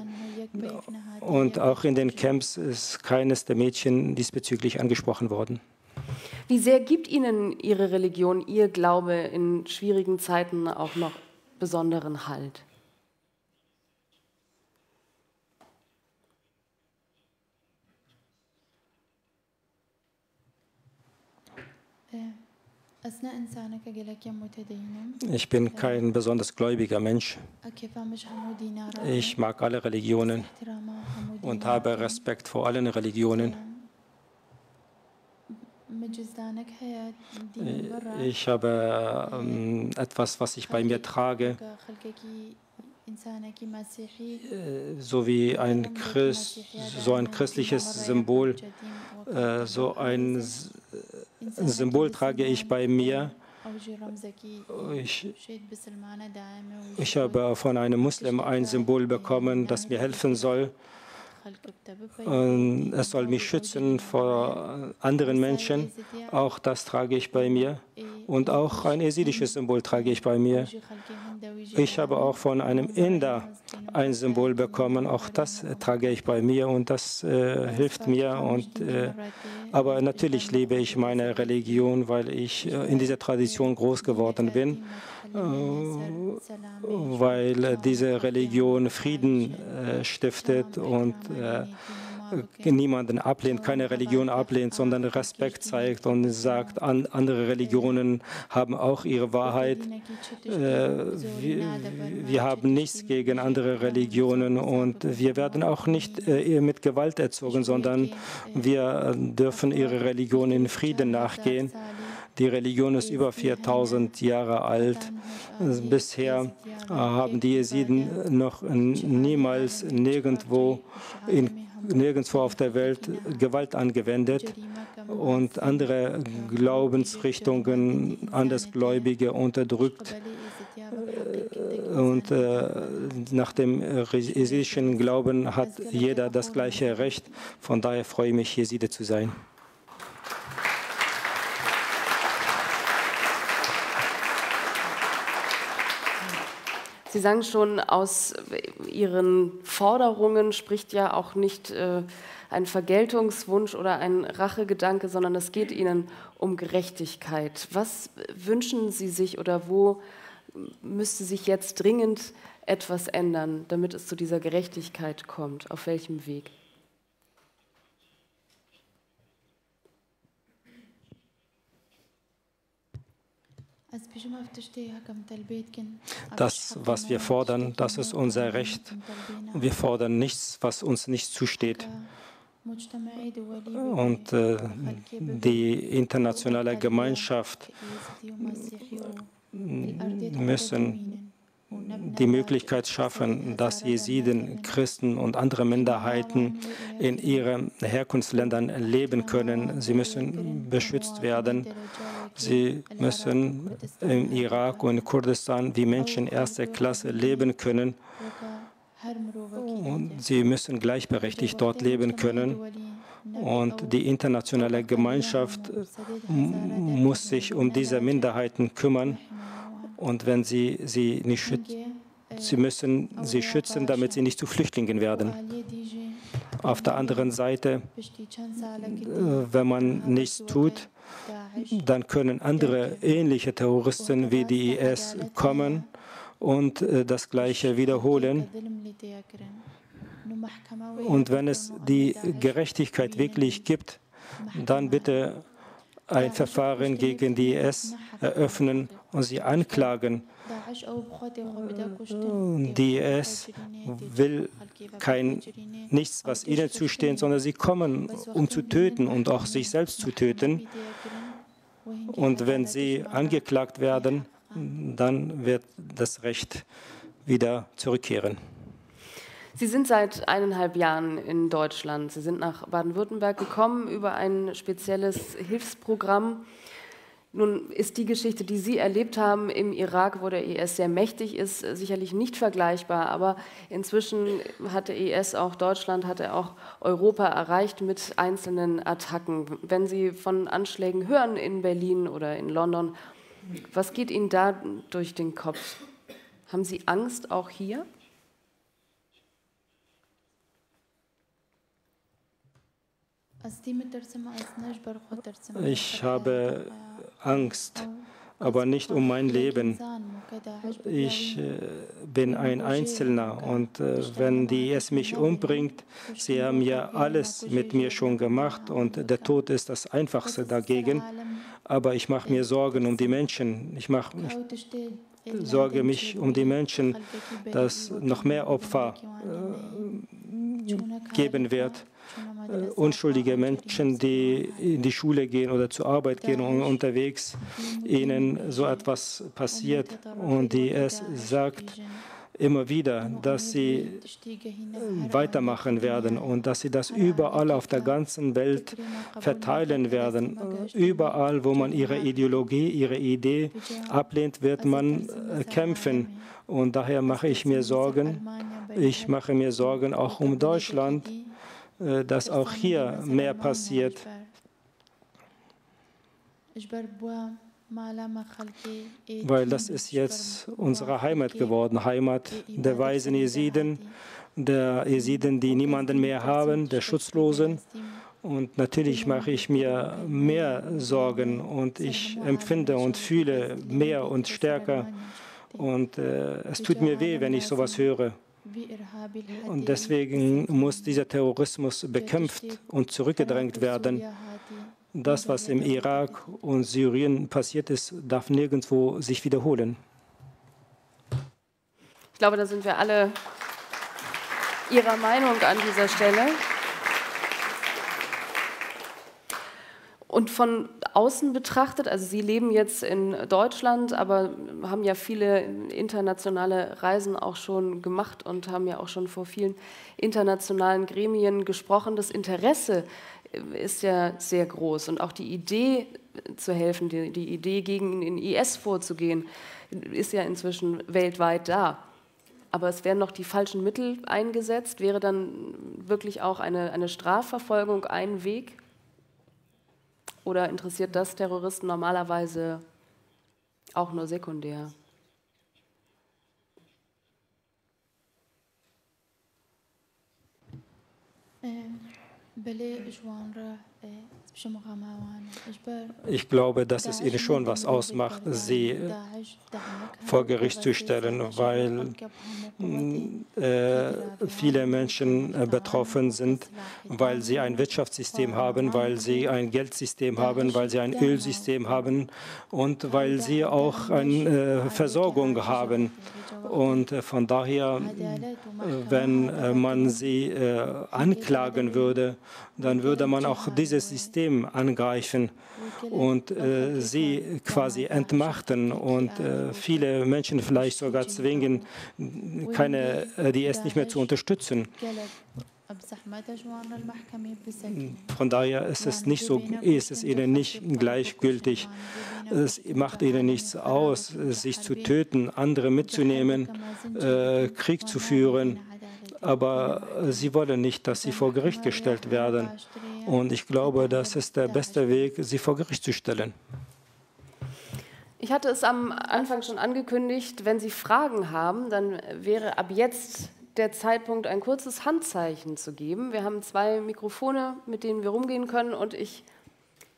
Und auch in den Camps ist keines der Mädchen diesbezüglich angesprochen worden. Wie sehr gibt Ihnen Ihre Religion, Ihr Glaube in schwierigen Zeiten auch noch besonderen Halt? Ich bin kein besonders gläubiger Mensch. Ich mag alle Religionen und habe Respekt vor allen Religionen. Ich habe etwas, was ich bei mir trage, so wie ein Christ, so ein christliches Symbol, so ein Symbol trage ich bei mir. Ich habe von einem Muslim ein Symbol bekommen, das mir helfen soll. Und es soll mich schützen vor anderen Menschen. Auch das trage ich bei mir. Und auch ein jesidisches Symbol trage ich bei mir. Ich habe auch von einem Inder ein Symbol bekommen. Auch das trage ich bei mir und das hilft mir. Aber natürlich liebe ich meine Religion, weil ich in dieser Tradition groß geworden bin, weil diese Religion Frieden stiftet und niemanden ablehnt, keine Religion ablehnt, sondern Respekt zeigt und sagt, andere Religionen haben auch ihre Wahrheit. Wir haben nichts gegen andere Religionen und wir werden auch nicht mit Gewalt erzogen, sondern wir dürfen ihrer Religion in Frieden nachgehen. Die Religion ist über 4000 Jahre alt. Bisher haben die Jesiden noch niemals nirgendwo auf der Welt Gewalt angewendet und andere Glaubensrichtungen, Andersgläubige unterdrückt. Und nach dem jesidischen Glauben hat jeder das gleiche Recht. Von daher freue ich mich, Jeside zu sein. Sie sagen schon, aus Ihren Forderungen spricht ja auch nicht ein Vergeltungswunsch oder ein Rachegedanke, sondern es geht Ihnen um Gerechtigkeit. Was wünschen Sie sich oder wo müsste sich jetzt dringend etwas ändern, damit es zu dieser Gerechtigkeit kommt? Auf welchem Weg? Das, was wir fordern, das ist unser Recht. Wir fordern nichts, was uns nicht zusteht. Und die internationale Gemeinschaft müssen die Möglichkeit schaffen, dass Jesiden, Christen und andere Minderheiten in ihren Herkunftsländern leben können. Sie müssen beschützt werden. Sie müssen im Irak und in Kurdistan wie Menschen erster Klasse leben können. Und sie müssen gleichberechtigt dort leben können. Und die internationale Gemeinschaft muss sich um diese Minderheiten kümmern. Und wenn sie nicht schützen, sie müssen sie schützen, damit sie nicht zu Flüchtlingen werden. Auf der anderen Seite, wenn man nichts tut, dann können andere ähnliche Terroristen wie die IS kommen und das Gleiche wiederholen. Und wenn es die Gerechtigkeit wirklich gibt, dann bitte ein Verfahren gegen die IS eröffnen und sie anklagen. Die IS will nichts, was ihnen zusteht, sondern sie kommen, um zu töten und auch sich selbst zu töten. Und wenn sie angeklagt werden, dann wird das Recht wieder zurückkehren. Sie sind seit 1,5 Jahren in Deutschland. Sie sind nach Baden-Württemberg gekommen über ein spezielles Hilfsprogramm. Nun ist die Geschichte, die Sie erlebt haben im Irak, wo der IS sehr mächtig ist, sicherlich nicht vergleichbar. Aber inzwischen hat der IS auch Deutschland, hat er auch Europa erreicht mit einzelnen Attacken. Wenn Sie von Anschlägen hören in Berlin oder in London, was geht Ihnen da durch den Kopf? Haben Sie Angst auch hier? Ich habe Angst, aber nicht um mein Leben. Ich bin ein Einzelner und wenn die IS mich umbringt, sie haben ja alles mit mir schon gemacht und der Tod ist das Einfachste dagegen. aber ich mache mir Sorgen um die Menschen. Ich mache sorge mich um die Menschen, dass noch mehr Opfer geben wird. Unschuldige Menschen, die in die Schule gehen oder zur Arbeit gehen und unterwegs ihnen so etwas passiert. Und die IS sagt immer wieder, dass sie weitermachen werden und dass sie das überall auf der ganzen Welt verteilen werden. Überall, wo man ihre Ideologie, ihre Idee ablehnt, wird man kämpfen. Und daher mache ich mir Sorgen. Ich mache mir Sorgen auch um Deutschland, dass auch hier mehr passiert. Weil das ist jetzt unsere Heimat geworden, Heimat der weisen Jesiden, der Jesiden, die niemanden mehr haben, der Schutzlosen. Und natürlich mache ich mir mehr Sorgen und ich empfinde und fühle mehr und stärker. Und es tut mir weh, wenn ich sowas höre. Und deswegen muss dieser Terrorismus bekämpft und zurückgedrängt werden. Das, was im Irak und Syrien passiert ist, darf nirgendwo sich wiederholen. Ich glaube, da sind wir alle Ihrer Meinung an dieser Stelle. Und von außen betrachtet, also Sie leben jetzt in Deutschland, aber haben ja viele internationale Reisen auch schon gemacht und haben ja auch schon vor vielen internationalen Gremien gesprochen. Das Interesse ist ja sehr groß und auch die Idee zu helfen, die Idee gegen den IS vorzugehen, ist ja inzwischen weltweit da. Aber es werden noch die falschen Mittel eingesetzt. Wäre dann wirklich auch eine Strafverfolgung ein Weg? Oder interessiert das Terroristen normalerweise auch nur sekundär? Ich glaube, dass es ihnen schon was ausmacht, sie vor Gericht zu stellen, weil viele Menschen betroffen sind, weil sie ein Wirtschaftssystem haben, weil sie ein Geldsystem haben, weil sie ein Ölsystem haben und weil sie auch eine Versorgung haben. Und von daher, wenn man sie anklagen würde, dann würde man auch dieses System angreifen und sie quasi entmachten und viele Menschen vielleicht sogar zwingen, die IS nicht mehr zu unterstützen. Von daher ist es ihnen nicht gleichgültig. Es macht ihnen nichts aus, sich zu töten, andere mitzunehmen, Krieg zu führen. Aber sie wollen nicht, dass sie vor Gericht gestellt werden. Und ich glaube, das ist der beste Weg, sie vor Gericht zu stellen. Ich hatte es am Anfang schon angekündigt, wenn Sie Fragen haben, dann wäre ab jetzt der Zeitpunkt, ein kurzes Handzeichen zu geben. Wir haben 2 Mikrofone, mit denen wir rumgehen können. Und ich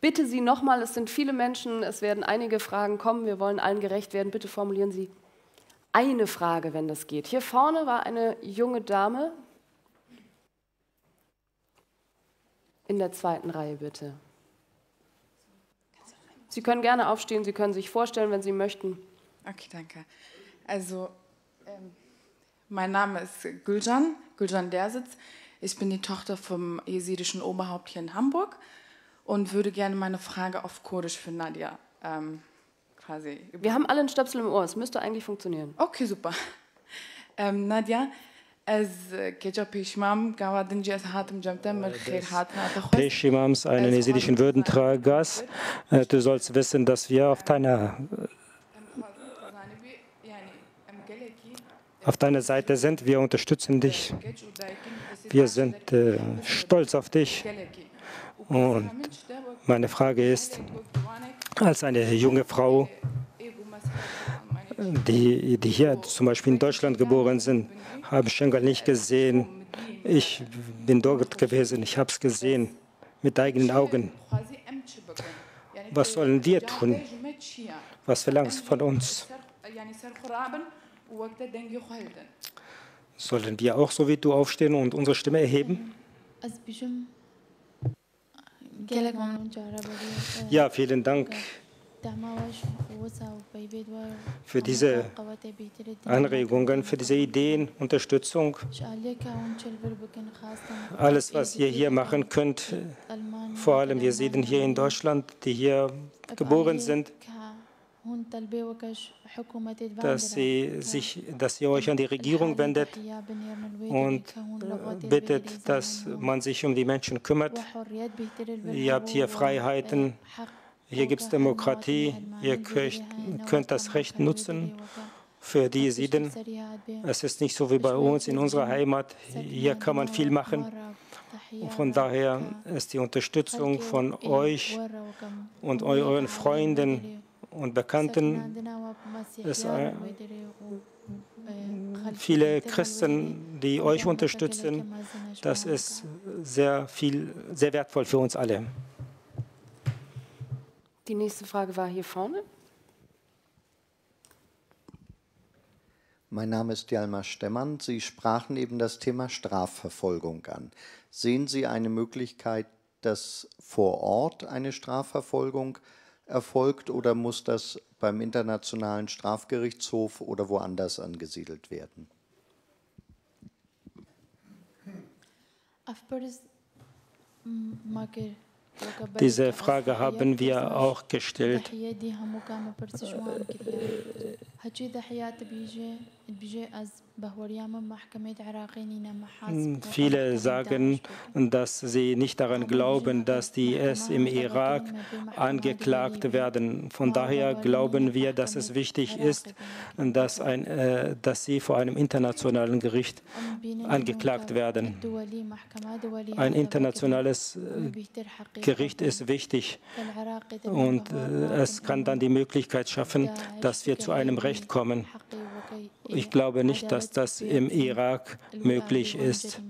bitte Sie nochmal, es sind viele Menschen, es werden einige Fragen kommen. Wir wollen allen gerecht werden. Bitte formulieren Sie eine Frage, wenn das geht. Hier vorne war eine junge Dame. In der 2. Reihe, bitte. Sie können gerne aufstehen, Sie können sich vorstellen, wenn Sie möchten. Okay, danke. Also, mein Name ist Gülcan, Gülcan Dersitz. Ich bin die Tochter vom jesidischen Oberhaupt hier in Hamburg und würde gerne meine Frage auf Kurdisch für Nadia quasi. Wir haben alle einen Stöpsel im Ohr, es müsste eigentlich funktionieren. Okay, super. Nadia, Peshimams, einen jesidischen Würdenträgers, du sollst wissen, dass wir auf deiner Seite sind, wir unterstützen dich, wir sind stolz auf dich. Und meine Frage ist, als eine junge Frau, die hier zum Beispiel in Deutschland geboren sind, habe ich Schengal nicht gesehen. Ich bin dort gewesen, ich habe es gesehen, mit eigenen Augen. Was sollen wir tun? Was verlangst du von uns? Sollen wir auch so wie du aufstehen und unsere Stimme erheben? Ja, vielen Dank für diese Anregungen, für diese Ideen, Unterstützung. Alles, was ihr hier machen könnt, vor allem wir Jesiden hier in Deutschland, die hier geboren sind, dass ihr euch an die Regierung wendet und bittet, dass man sich um die Menschen kümmert. Ihr habt hier Freiheiten, hier gibt es Demokratie, ihr könnt das Recht nutzen für die Jesiden. Es ist nicht so wie bei uns in unserer Heimat, hier kann man viel machen. Von daher ist die Unterstützung von euch und euren Freunden und Bekannten. Viele Christen, die euch unterstützen, das ist sehr wertvoll für uns alle. Die nächste Frage war hier vorne. Mein Name ist Dialma Stemmern. Sie sprachen eben das Thema Strafverfolgung an. Sehen Sie eine Möglichkeit, dass vor Ort eine Strafverfolgung erfolgt oder muss das beim Internationalen Strafgerichtshof oder woanders angesiedelt werden? Diese Frage haben wir auch gestellt. Viele sagen, dass sie nicht daran glauben, dass die IS im Irak angeklagt werden. Von daher glauben wir, dass es wichtig ist, dass sie vor einem internationalen Gericht angeklagt werden. Ein internationales Gericht ist wichtig und es kann dann die Möglichkeit schaffen, dass wir zu einem Recht kommen. Ich glaube nicht, dass das im Irak möglich ist.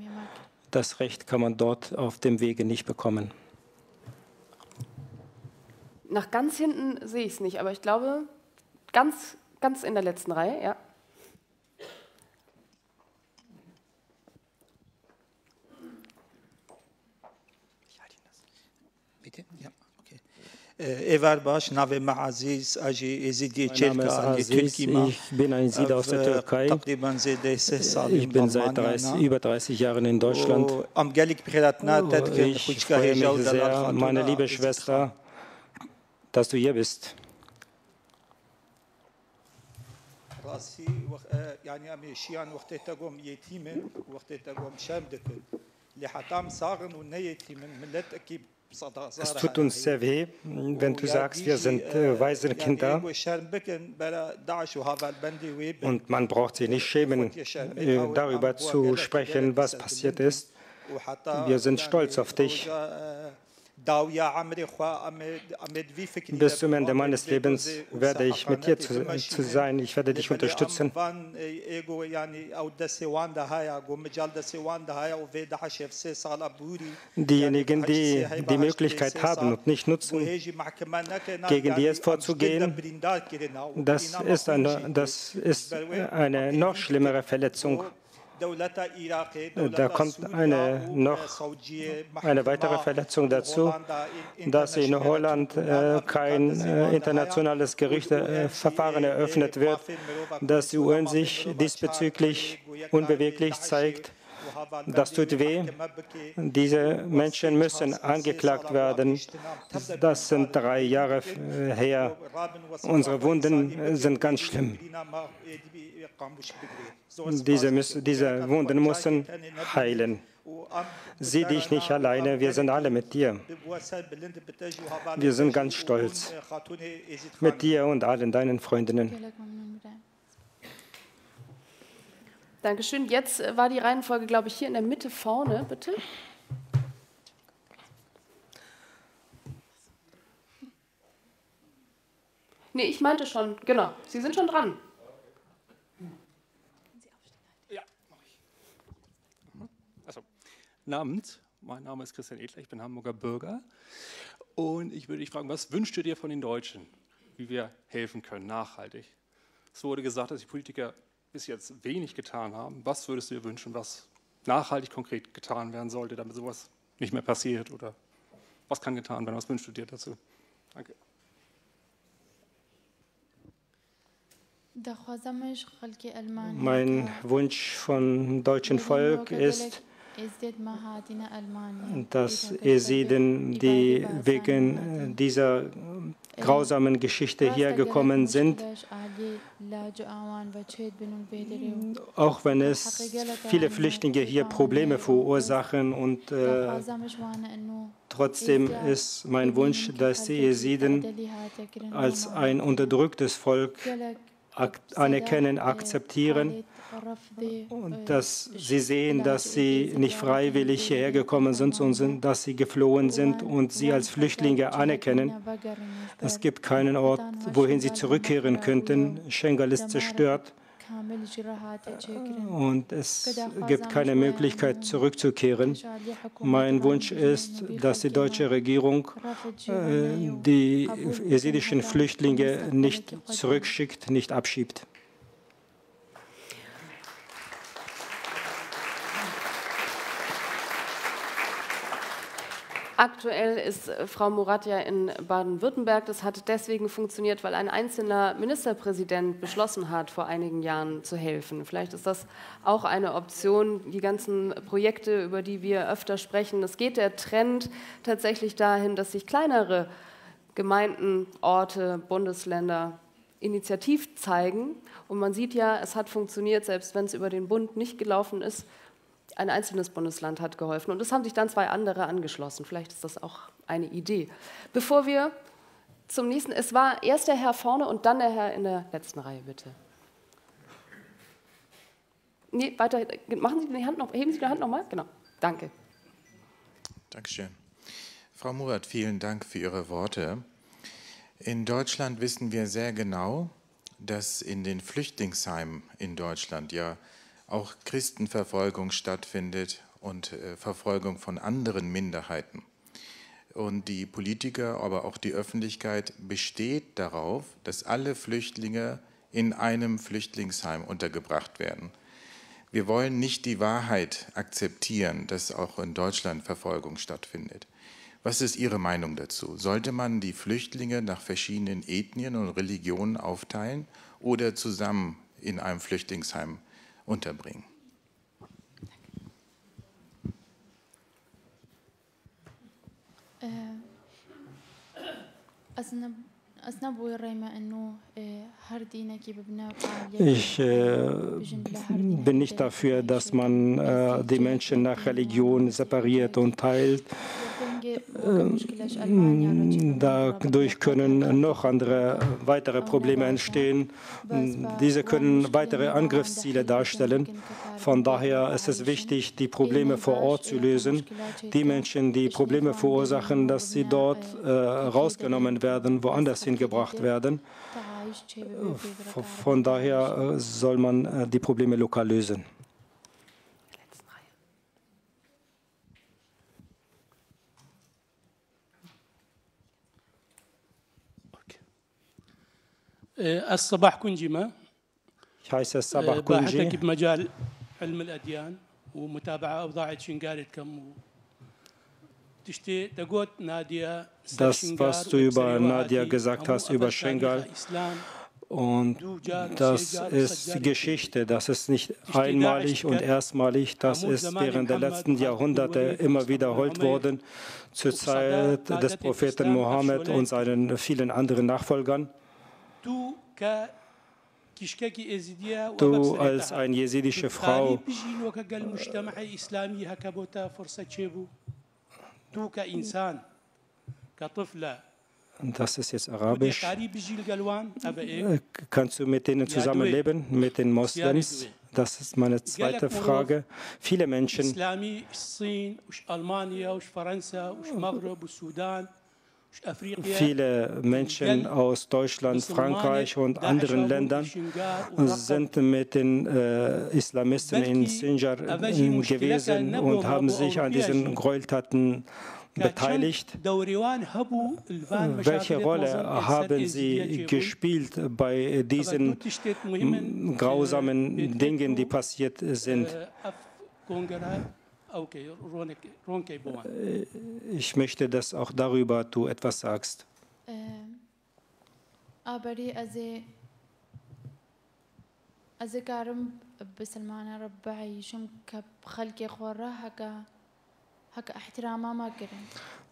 Das Recht kann man dort auf dem Wege nicht bekommen. Nach ganz hinten sehe ich es nicht, aber ich glaube, ganz in der letzten Reihe, ja. Bitte? Ja. Evar Bash, Navem Aziz, Aji Ezidi Çelka, ich bin ein Jesid aus der Türkei. Ich bin seit über 30 Jahren in Deutschland. Ich freue mich sehr, meine liebe Schwester, dass du hier bist. Es tut uns sehr weh, wenn du sagst, wir sind Waisenkinder und man braucht sich nicht schämen, darüber zu sprechen, was passiert ist. Wir sind stolz auf dich. Bis zum Ende meines Lebens werde ich mit dir zu sein. Ich werde dich unterstützen. Diejenigen, die die Möglichkeit haben und nicht nutzen, gegen die es vorzugehen, das ist eine noch schlimmere Verletzung. Da kommt eine weitere Verletzung dazu, dass in Holland kein internationales Gerichtsverfahren eröffnet wird, dass die UN sich diesbezüglich unbeweglich zeigt. Das tut weh. Diese Menschen müssen angeklagt werden. Das sind 3 Jahre her. Unsere Wunden sind ganz schlimm. Diese Wunden müssen heilen. Sieh dich nicht alleine, wir sind alle mit dir. Wir sind ganz stolz mit dir und allen deinen Freundinnen. Dankeschön. Jetzt war die Reihenfolge, glaube ich, hier in der Mitte vorne, bitte. Nee, ich meinte schon, genau, Sie sind schon dran. Ja, mach ich. Also, namens, mein Name ist Christian Edler, ich bin Hamburger Bürger und ich würde dich fragen, was wünschst du dir von den Deutschen, wie wir helfen können, nachhaltig? Es wurde gesagt, dass die Politiker bis jetzt wenig getan haben. Was würdest du dir wünschen, was nachhaltig konkret getan werden sollte, damit sowas nicht mehr passiert oder Was kann getan werden? Was wünschst du dir dazu? Danke. Mein Wunsch vom deutschen Volk ist, dass Jesiden, die wegen dieser grausamen Geschichte hergekommen sind, auch wenn es viele Flüchtlinge hier Probleme verursachen, und trotzdem ist mein Wunsch, dass die Jesiden als ein unterdrücktes Volk anerkennen, akzeptieren, und dass sie sehen, dass sie nicht freiwillig hierher gekommen sind, sondern dass sie geflohen sind und sie als Flüchtlinge anerkennen. Es gibt keinen Ort, wohin sie zurückkehren könnten. Schengal ist zerstört und es gibt keine Möglichkeit, zurückzukehren. Mein Wunsch ist, dass die deutsche Regierung die jesidischen Flüchtlinge nicht zurückschickt, nicht abschiebt. Aktuell ist Frau Murad ja in Baden-Württemberg. Das hat deswegen funktioniert, weil ein einzelner Ministerpräsident beschlossen hat, vor einigen Jahren zu helfen. Vielleicht ist das auch eine Option. Die ganzen Projekte, über die wir öfter sprechen, es geht der Trend tatsächlich dahin, dass sich kleinere Gemeinden, Orte, Bundesländer initiativ zeigen. Und man sieht ja, es hat funktioniert, selbst wenn es über den Bund nicht gelaufen ist. Ein einzelnes Bundesland hat geholfen und es haben sich dann zwei andere angeschlossen. Vielleicht ist das auch eine Idee. Bevor wir zum nächsten, es war erst der Herr vorne und dann der Herr in der letzten Reihe, bitte. Nee, weiter, machen Sie die Hand noch, heben Sie die Hand nochmal, genau, danke. Dankeschön. Frau Murad, vielen Dank für Ihre Worte. In Deutschland wissen wir sehr genau, dass in den Flüchtlingsheimen in Deutschland ja auch Christenverfolgung stattfindet und Verfolgung von anderen Minderheiten. Und die Politiker, aber auch die Öffentlichkeit besteht darauf, dass alle Flüchtlinge in einem Flüchtlingsheim untergebracht werden. Wir wollen nicht die Wahrheit akzeptieren, dass auch in Deutschland Verfolgung stattfindet. Was ist Ihre Meinung dazu? Sollte man die Flüchtlinge nach verschiedenen Ethnien und Religionen aufteilen oder zusammen in einem Flüchtlingsheim unterbringen? Ich bin nicht dafür, dass man die Menschen nach Religion separiert und teilt. Dadurch können noch andere, weitere Probleme entstehen. Diese können weitere Angriffsziele darstellen. Von daher ist es wichtig, die Probleme vor Ort zu lösen. Die Menschen, die Probleme verursachen, dass sie dort rausgenommen werden, woanders hingebracht werden. Von daher soll man die Probleme lokal lösen. الصباح كنجمة باحثك بمجال علم الأديان ومتابعة أوضاع شنغال كم تقول ناديا das, was du über Nadia gesagt hast, über Schengal. Und das ist Geschichte, das ist nicht einmalig und erstmalig, das ist während der letzten Jahrhunderte immer wiederholt worden, zur Zeit des Propheten Mohammed und seinen vielen anderen Nachfolgern. Du als eine jesidische Frau, das ist jetzt Arabisch, kannst du mit denen zusammenleben, mit den Moslems? Das ist meine zweite Frage. Viele Menschen, viele Menschen aus Deutschland, Frankreich und anderen Ländern sind mit den Islamisten in Sinjar gewesen und haben sich an diesen Gräueltaten beteiligt. Welche Rolle haben Sie gespielt bei diesen grausamen Dingen, die passiert sind? okay, ich möchte, dass auch darüber du etwas sagst.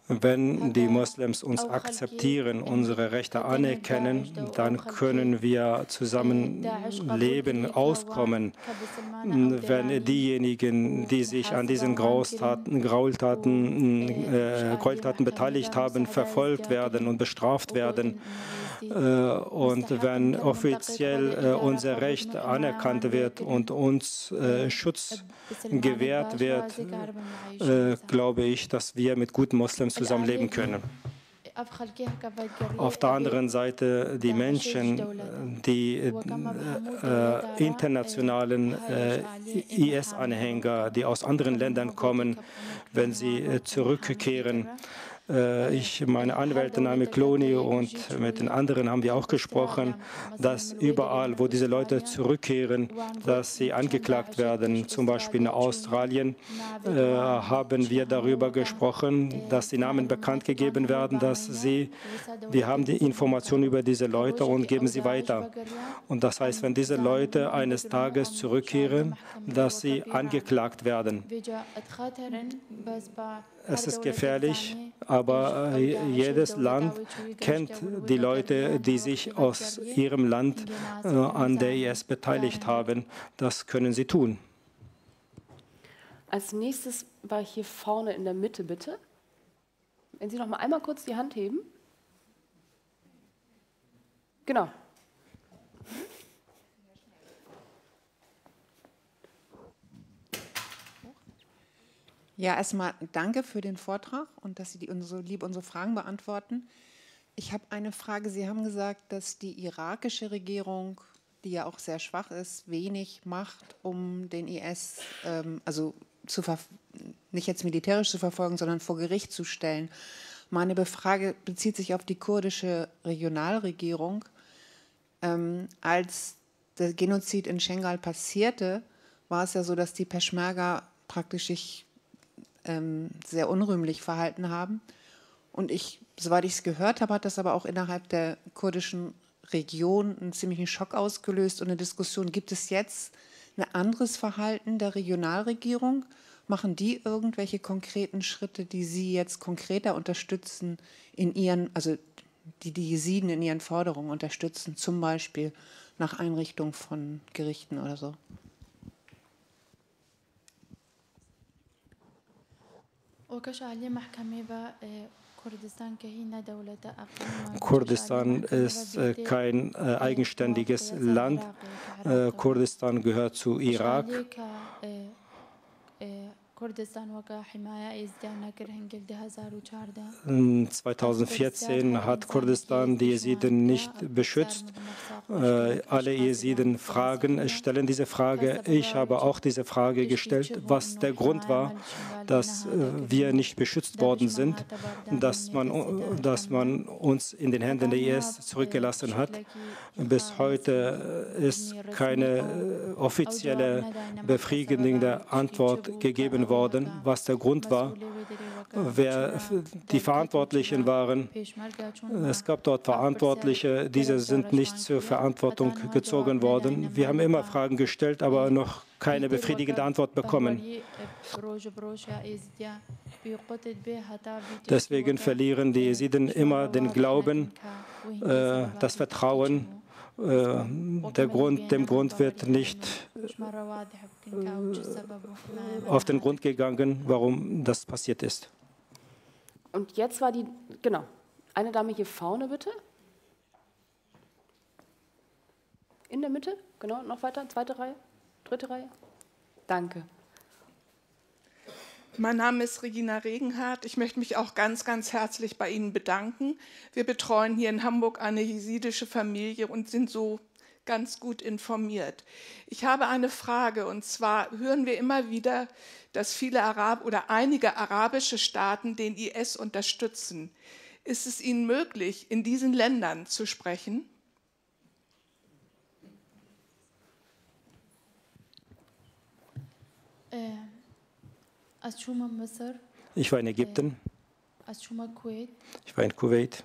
Wenn die Moslems uns akzeptieren, unsere Rechte anerkennen, dann können wir zusammen leben, auskommen. Wenn diejenigen, die sich an diesen Gräueltaten beteiligt haben, verfolgt werden und bestraft werden, und wenn offiziell unser Recht anerkannt wird und uns Schutz gewährt wird, glaube ich, dass wir mit guten Moslems zusammenleben können. Auf der anderen Seite die Menschen, die internationalen IS-Anhänger, die aus anderen Ländern kommen, wenn sie zurückkehren. Ich, meine Anwälte Name Kloni und mit den anderen haben wir auch gesprochen, dass überall, wo diese Leute zurückkehren, dass sie angeklagt werden. Zum Beispiel in Australien haben wir darüber gesprochen, dass die Namen bekannt gegeben werden, dass sie, wir haben die Informationen über diese Leute und geben sie weiter. Und das heißt, wenn diese Leute eines Tages zurückkehren, dass sie angeklagt werden. Es ist gefährlich, aber jedes Land kennt die Leute, die sich aus ihrem Land an der IS beteiligt haben. Das können sie tun. Als nächstes war hier vorne in der Mitte, bitte. Wenn Sie noch mal einmal kurz die Hand heben. Genau. Ja, erstmal danke für den Vortrag und dass Sie unsere Fragen beantworten. Ich habe eine Frage. Sie haben gesagt, dass die irakische Regierung, die ja auch sehr schwach ist, wenig macht, um den IS nicht jetzt militärisch zu verfolgen, sondern vor Gericht zu stellen. Meine Frage bezieht sich auf die kurdische Regionalregierung. Als der Genozid in Schengal passierte, war es ja so, dass die Peschmerga praktisch sehr unrühmlich verhalten haben. Und ich, soweit ich es gehört habe, hat das aber auch innerhalb der kurdischen Region einen ziemlichen Schock ausgelöst und eine Diskussion. Gibt es jetzt ein anderes Verhalten der Regionalregierung? Machen die irgendwelche konkreten Schritte, die Sie jetzt konkreter unterstützen, in ihren, also die Jesiden in ihren Forderungen unterstützen, zum Beispiel nach Einrichtung von Gerichten oder so? Kurdistan ist kein eigenständiges Land. Kurdistan gehört zu Irak. Kurdistan 2014 hat Kurdistan die Jesiden nicht beschützt. Alle Jesiden stellen diese Frage. Ich habe auch diese Frage gestellt, was der Grund war, dass wir nicht beschützt worden sind, dass man uns in den Händen der IS zurückgelassen hat. Bis heute ist keine offizielle, befriedigende Antwort gegeben worden, was der Grund war, wer die Verantwortlichen waren. Es gab dort Verantwortliche, diese sind nicht zur Verantwortung gezogen worden. Wir haben immer Fragen gestellt, aber noch keine befriedigende Antwort bekommen. Deswegen verlieren die Jesiden immer den Glauben, das Vertrauen. Dem Grund wird nicht auf den Grund gegangen, warum das passiert ist. Und jetzt war eine Dame hier vorne, bitte. In der Mitte, genau, noch weiter, zweite Reihe, dritte Reihe. Danke. Mein Name ist Regina Regenhardt. Ich möchte mich auch ganz, ganz herzlich bei Ihnen bedanken. Wir betreuen hier in Hamburg eine jesidische Familie und sind so ganz gut informiert. Ich habe eine Frage, und zwar hören wir immer wieder, dass einige arabische Staaten den IS unterstützen. Ist es Ihnen möglich, in diesen Ländern zu sprechen? Ich war in Ägypten. Ich war in Kuwait.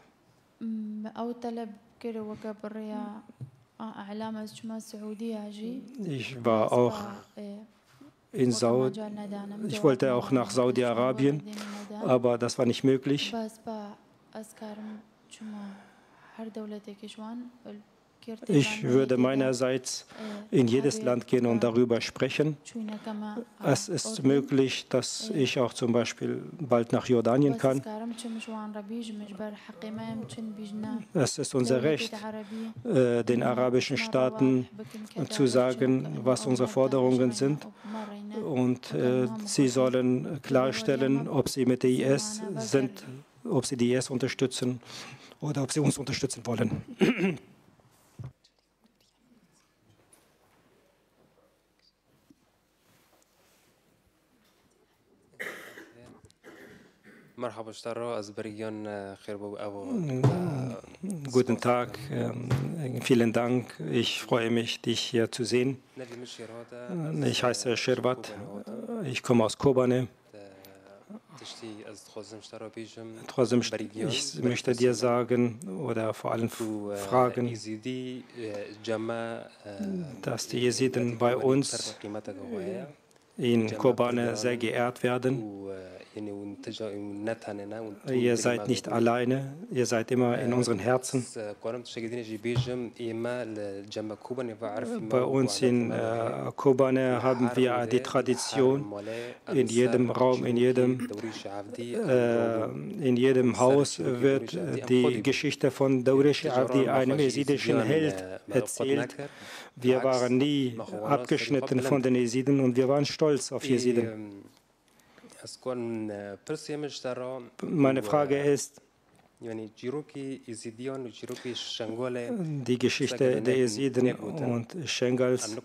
Ich war auch in Saudi. Ich wollte auch nach Saudi-Arabien, aber das war nicht möglich. Ich würde meinerseits in jedes Land gehen und darüber sprechen. Es ist möglich, dass ich auch zum Beispiel bald nach Jordanien kann. Es ist unser Recht, den arabischen Staaten zu sagen, was unsere Forderungen sind. Und sie sollen klarstellen, ob sie mit der IS sind, ob sie die IS unterstützen oder ob sie uns unterstützen wollen. Guten Tag, vielen Dank. Ich freue mich, dich hier zu sehen. Ich heiße Shervat, ich komme aus Kobane. Trotzdem, ich möchte dir sagen oder vor allem fragen, dass die Jesiden bei uns in Kobane sehr geehrt werden. Ihr seid nicht alleine, ihr seid immer in unseren Herzen. Bei uns in Kobane haben wir die Tradition, in jedem Raum, in jedem Haus wird die Geschichte von Dawri Sha'abdi, einem jesidischen Held, erzählt. Wir waren nie abgeschnitten von den Jesiden und wir waren stolz auf Jesiden. Meine Frage ist, die Geschichte der Jesiden und Schengals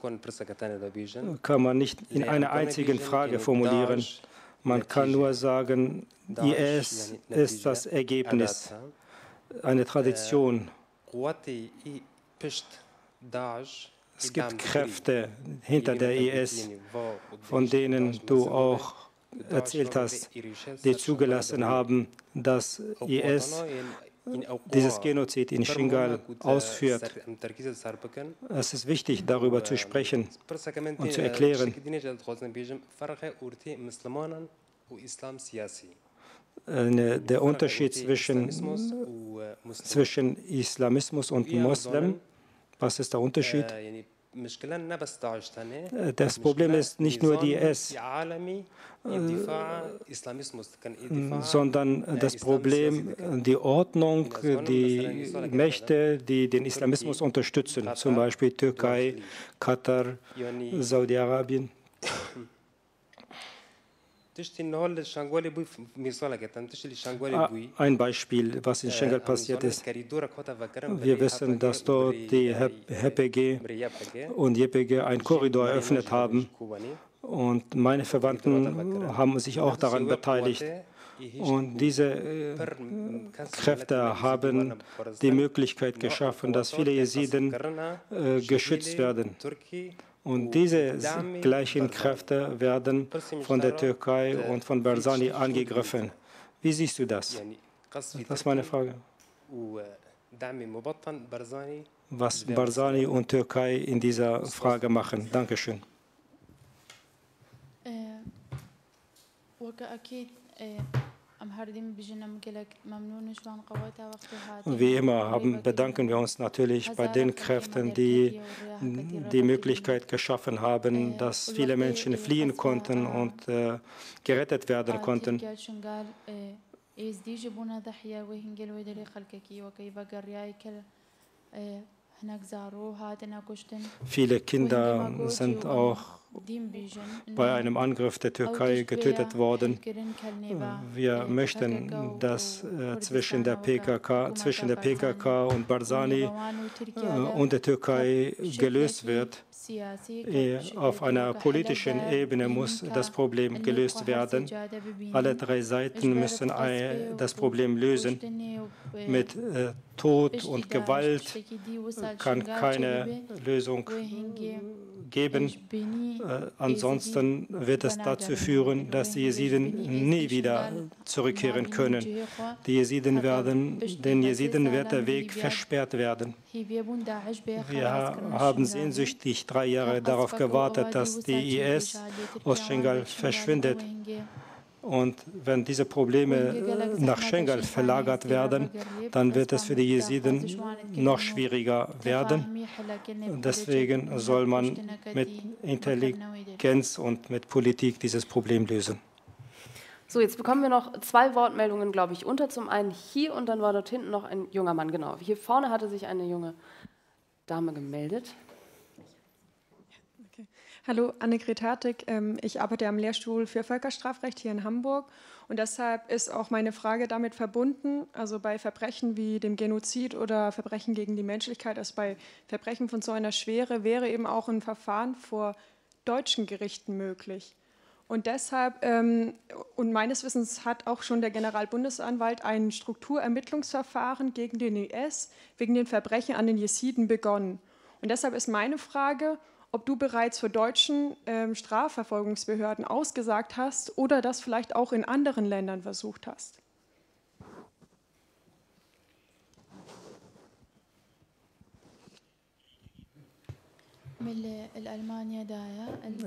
kann man nicht in einer einzigen Frage formulieren. Man kann nur sagen, IS ist das Ergebnis, eine Tradition. Es gibt Kräfte hinter der IS, von denen du auch erzählt hast, die zugelassen haben, dass IS dieses Genozid in Schengal ausführt. Es ist wichtig, darüber zu sprechen und zu erklären. Der Unterschied zwischen Islamismus und Moslem, was ist der Unterschied? Das Problem ist nicht nur die IS, sondern das Problem, die Ordnung, die Mächte, die den Islamismus unterstützen, zum Beispiel Türkei, Katar, Saudi-Arabien. Ein Beispiel, was in Schengal passiert ist. Wir wissen, dass dort die HPG und JPG einen Korridor eröffnet haben. Und meine Verwandten haben sich auch daran beteiligt. Und diese Kräfte haben die Möglichkeit geschaffen, dass viele Jesiden geschützt werden. Und diese gleichen Kräfte werden von der Türkei und von Barzani angegriffen. Wie siehst du das? Das ist meine Frage. Was Barzani und Türkei in dieser Frage machen. Dankeschön. Wie immer bedanken wir uns natürlich bei den Kräften, die die Möglichkeit geschaffen haben, dass viele Menschen fliehen konnten und gerettet werden konnten. Viele Kinder sind auch bei einem Angriff der Türkei getötet worden. Wir möchten, dass zwischen der PKK und Barzani und der Türkei gelöst wird. Auf einer politischen Ebene muss das Problem gelöst werden. Alle drei Seiten müssen das Problem lösen. Mit Tod und Gewalt kann keine Lösung geben. ansonsten wird es dazu führen, dass die Jesiden nie wieder zurückkehren können. Den Jesiden wird der Weg versperrt werden. Wir haben sehnsüchtig 3 Jahre darauf gewartet, dass die IS aus Schengal verschwindet. Und wenn diese Probleme nach Schengal verlagert werden, dann wird es für die Jesiden noch schwieriger werden. Deswegen soll man mit Intelligenz und mit Politik dieses Problem lösen. So, jetzt bekommen wir noch 2 Wortmeldungen, glaube ich, unter. Zum einen hier und dann war dort hinten noch ein junger Mann. Genau, hier vorne hatte sich eine junge Dame gemeldet. Hallo, Annegret Hartig. Ich arbeite am Lehrstuhl für Völkerstrafrecht hier in Hamburg und deshalb ist auch meine Frage damit verbunden, also bei Verbrechen wie dem Genozid oder Verbrechen gegen die Menschlichkeit, also bei Verbrechen von so einer Schwere, wäre eben auch ein Verfahren vor deutschen Gerichten möglich. Und deshalb, und meines Wissens hat auch schon der Generalbundesanwalt ein Strukturermittlungsverfahren gegen den IS wegen den Verbrechen an den Jesiden begonnen. Und deshalb ist meine Frage, ob du bereits vor deutschen Strafverfolgungsbehörden ausgesagt hast oder das vielleicht auch in anderen Ländern versucht hast.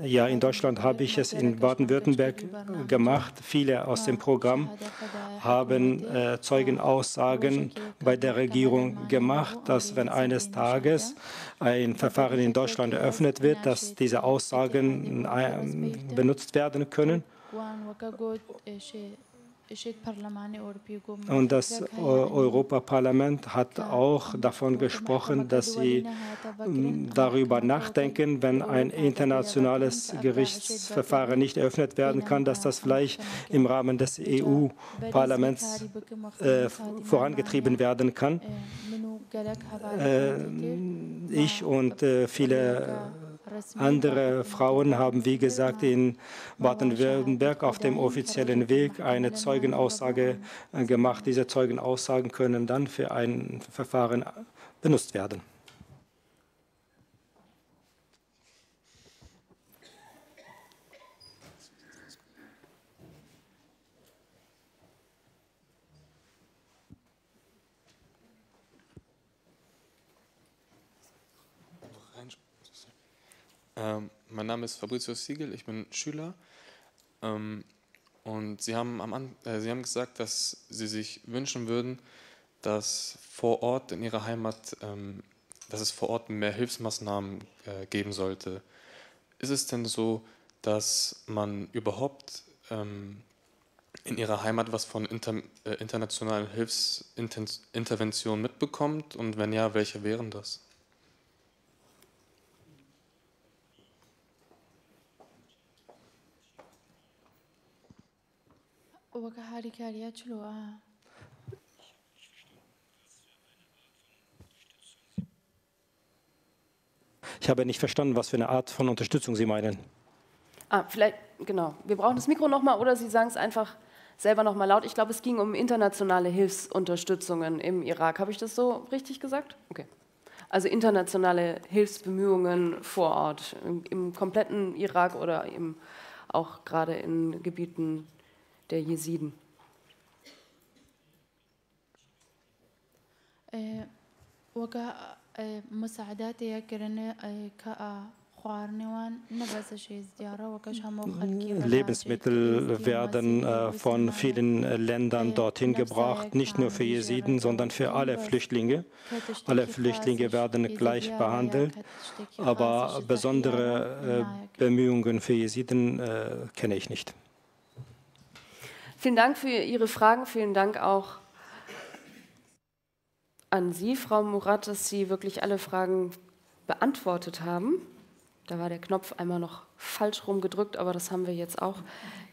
Ja, in Deutschland habe ich es in Baden-Württemberg gemacht. Viele aus dem Programm haben Zeugenaussagen bei der Regierung gemacht, dass wenn eines Tages ein Verfahren in Deutschland eröffnet wird, dass diese Aussagen benutzt werden können. Und das Europaparlament hat auch davon gesprochen, dass sie darüber nachdenken, wenn ein internationales Gerichtsverfahren nicht eröffnet werden kann, dass das vielleicht im Rahmen des EU-Parlaments vorangetrieben werden kann. Ich und viele andere Frauen haben, wie gesagt, in Baden-Württemberg auf dem offiziellen Weg eine Zeugenaussage gemacht. Diese Zeugenaussagen können dann für ein Verfahren benutzt werden. Mein Name ist Fabricius Siegel, ich bin Schüler und Sie haben gesagt, dass Sie sich wünschen würden, dass vor Ort in Ihrer Heimat, dass es vor Ort mehr Hilfsmaßnahmen geben sollte. Ist es denn so, dass man überhaupt in Ihrer Heimat was von internationalen Hilfsinterventionen mitbekommt und wenn ja, welche wären das? Ich habe nicht verstanden, was für eine Art von Unterstützung Sie meinen. Ah, vielleicht, genau. Wir brauchen das Mikro nochmal oder Sie sagen es einfach selber nochmal laut. Ich glaube, es ging um internationale Hilfsunterstützungen im Irak. Habe ich das so richtig gesagt? Okay. Also internationale Hilfsbemühungen vor Ort, im kompletten Irak oder eben auch gerade in Gebieten der Jesiden. Lebensmittel werden von vielen Ländern dorthin gebracht, nicht nur für Jesiden, sondern für alle Flüchtlinge. Alle Flüchtlinge werden gleich behandelt, aber besondere Bemühungen für Jesiden kenne ich nicht. Vielen Dank für Ihre Fragen, vielen Dank auch an Sie, Frau Murad, dass Sie wirklich alle Fragen beantwortet haben. Da war der Knopf einmal noch falsch rumgedrückt, aber das haben wir jetzt auch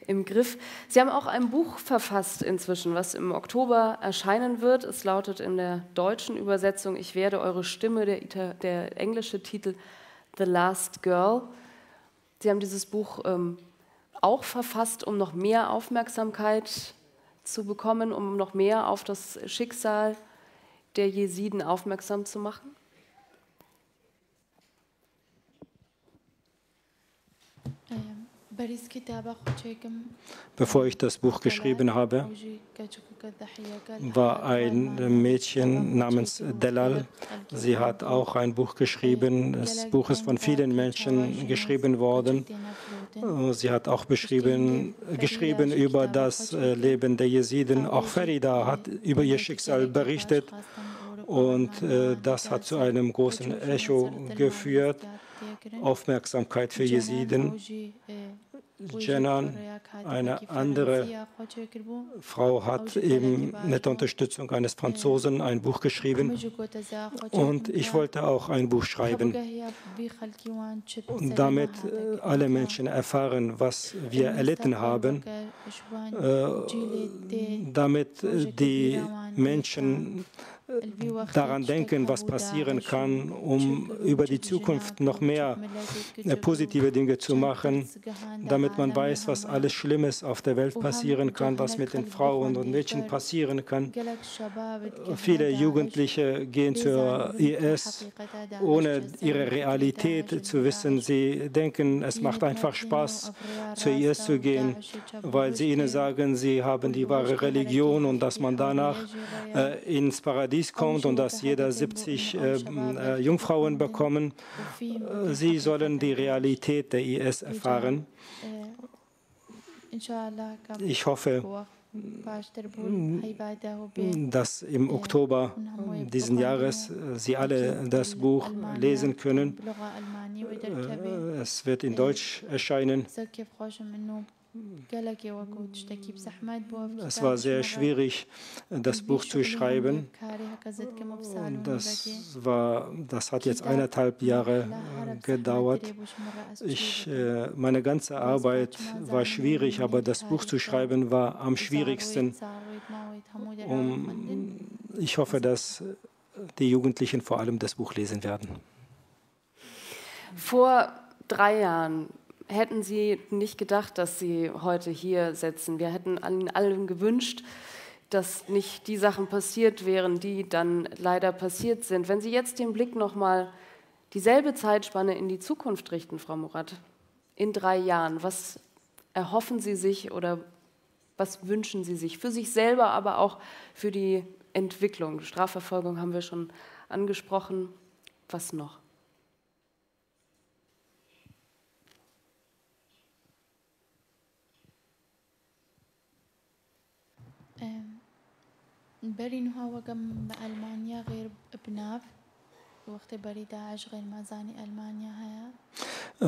im Griff. Sie haben auch ein Buch verfasst inzwischen, was im Oktober erscheinen wird. Es lautet in der deutschen Übersetzung „Ich werde eure Stimme", der englische Titel „The Last Girl". Sie haben dieses Buch auch verfasst, um noch mehr Aufmerksamkeit zu bekommen, um noch mehr auf das Schicksal der Jesiden aufmerksam zu machen? Bevor ich das Buch geschrieben habe, war ein Mädchen namens Delal. Sie hat auch ein Buch geschrieben. Das Buch ist von vielen Menschen geschrieben worden. Sie hat auch geschrieben über das Leben der Jesiden. Auch Farida hat über ihr Schicksal berichtet. Und das hat zu einem großen Echo geführt. Aufmerksamkeit für Jesiden. Jenan, eine andere Frau, hat eben mit Unterstützung eines Franzosen ein Buch geschrieben. Und ich wollte auch ein Buch schreiben, und damit alle Menschen erfahren, was wir erlitten haben, damit die Menschen daran denken, was passieren kann, um über die Zukunft noch mehr positive Dinge zu machen, damit man weiß, was alles Schlimmes auf der Welt passieren kann, was mit den Frauen und Mädchen passieren kann. Viele Jugendliche gehen zur IS, ohne ihre Realität zu wissen. Sie denken, es macht einfach Spaß, zur IS zu gehen, weil sie ihnen sagen, sie haben die wahre Religion und dass man danach ins Paradies kommt und dass jeder 70 Jungfrauen bekommen. Sie sollen die Realität der IS erfahren. Ich hoffe, dass im Oktober diesen Jahres Sie alle das Buch lesen können. Es wird in Deutsch erscheinen. Es war sehr schwierig, das Buch zu schreiben. Das hat jetzt 1,5 Jahre gedauert. Meine ganze Arbeit war schwierig, aber das Buch zu schreiben war am schwierigsten. Ich hoffe, dass die Jugendlichen vor allem das Buch lesen werden. Vor 3 Jahren hätten Sie nicht gedacht, dass Sie heute hier sitzen. Wir hätten an allem gewünscht, dass nicht die Sachen passiert wären, die dann leider passiert sind. Wenn Sie jetzt den Blick nochmal dieselbe Zeitspanne in die Zukunft richten, Frau Murad, in 3 Jahren, was erhoffen Sie sich oder was wünschen Sie sich für sich selber, aber auch für die Entwicklung? Strafverfolgung haben wir schon angesprochen. Was noch?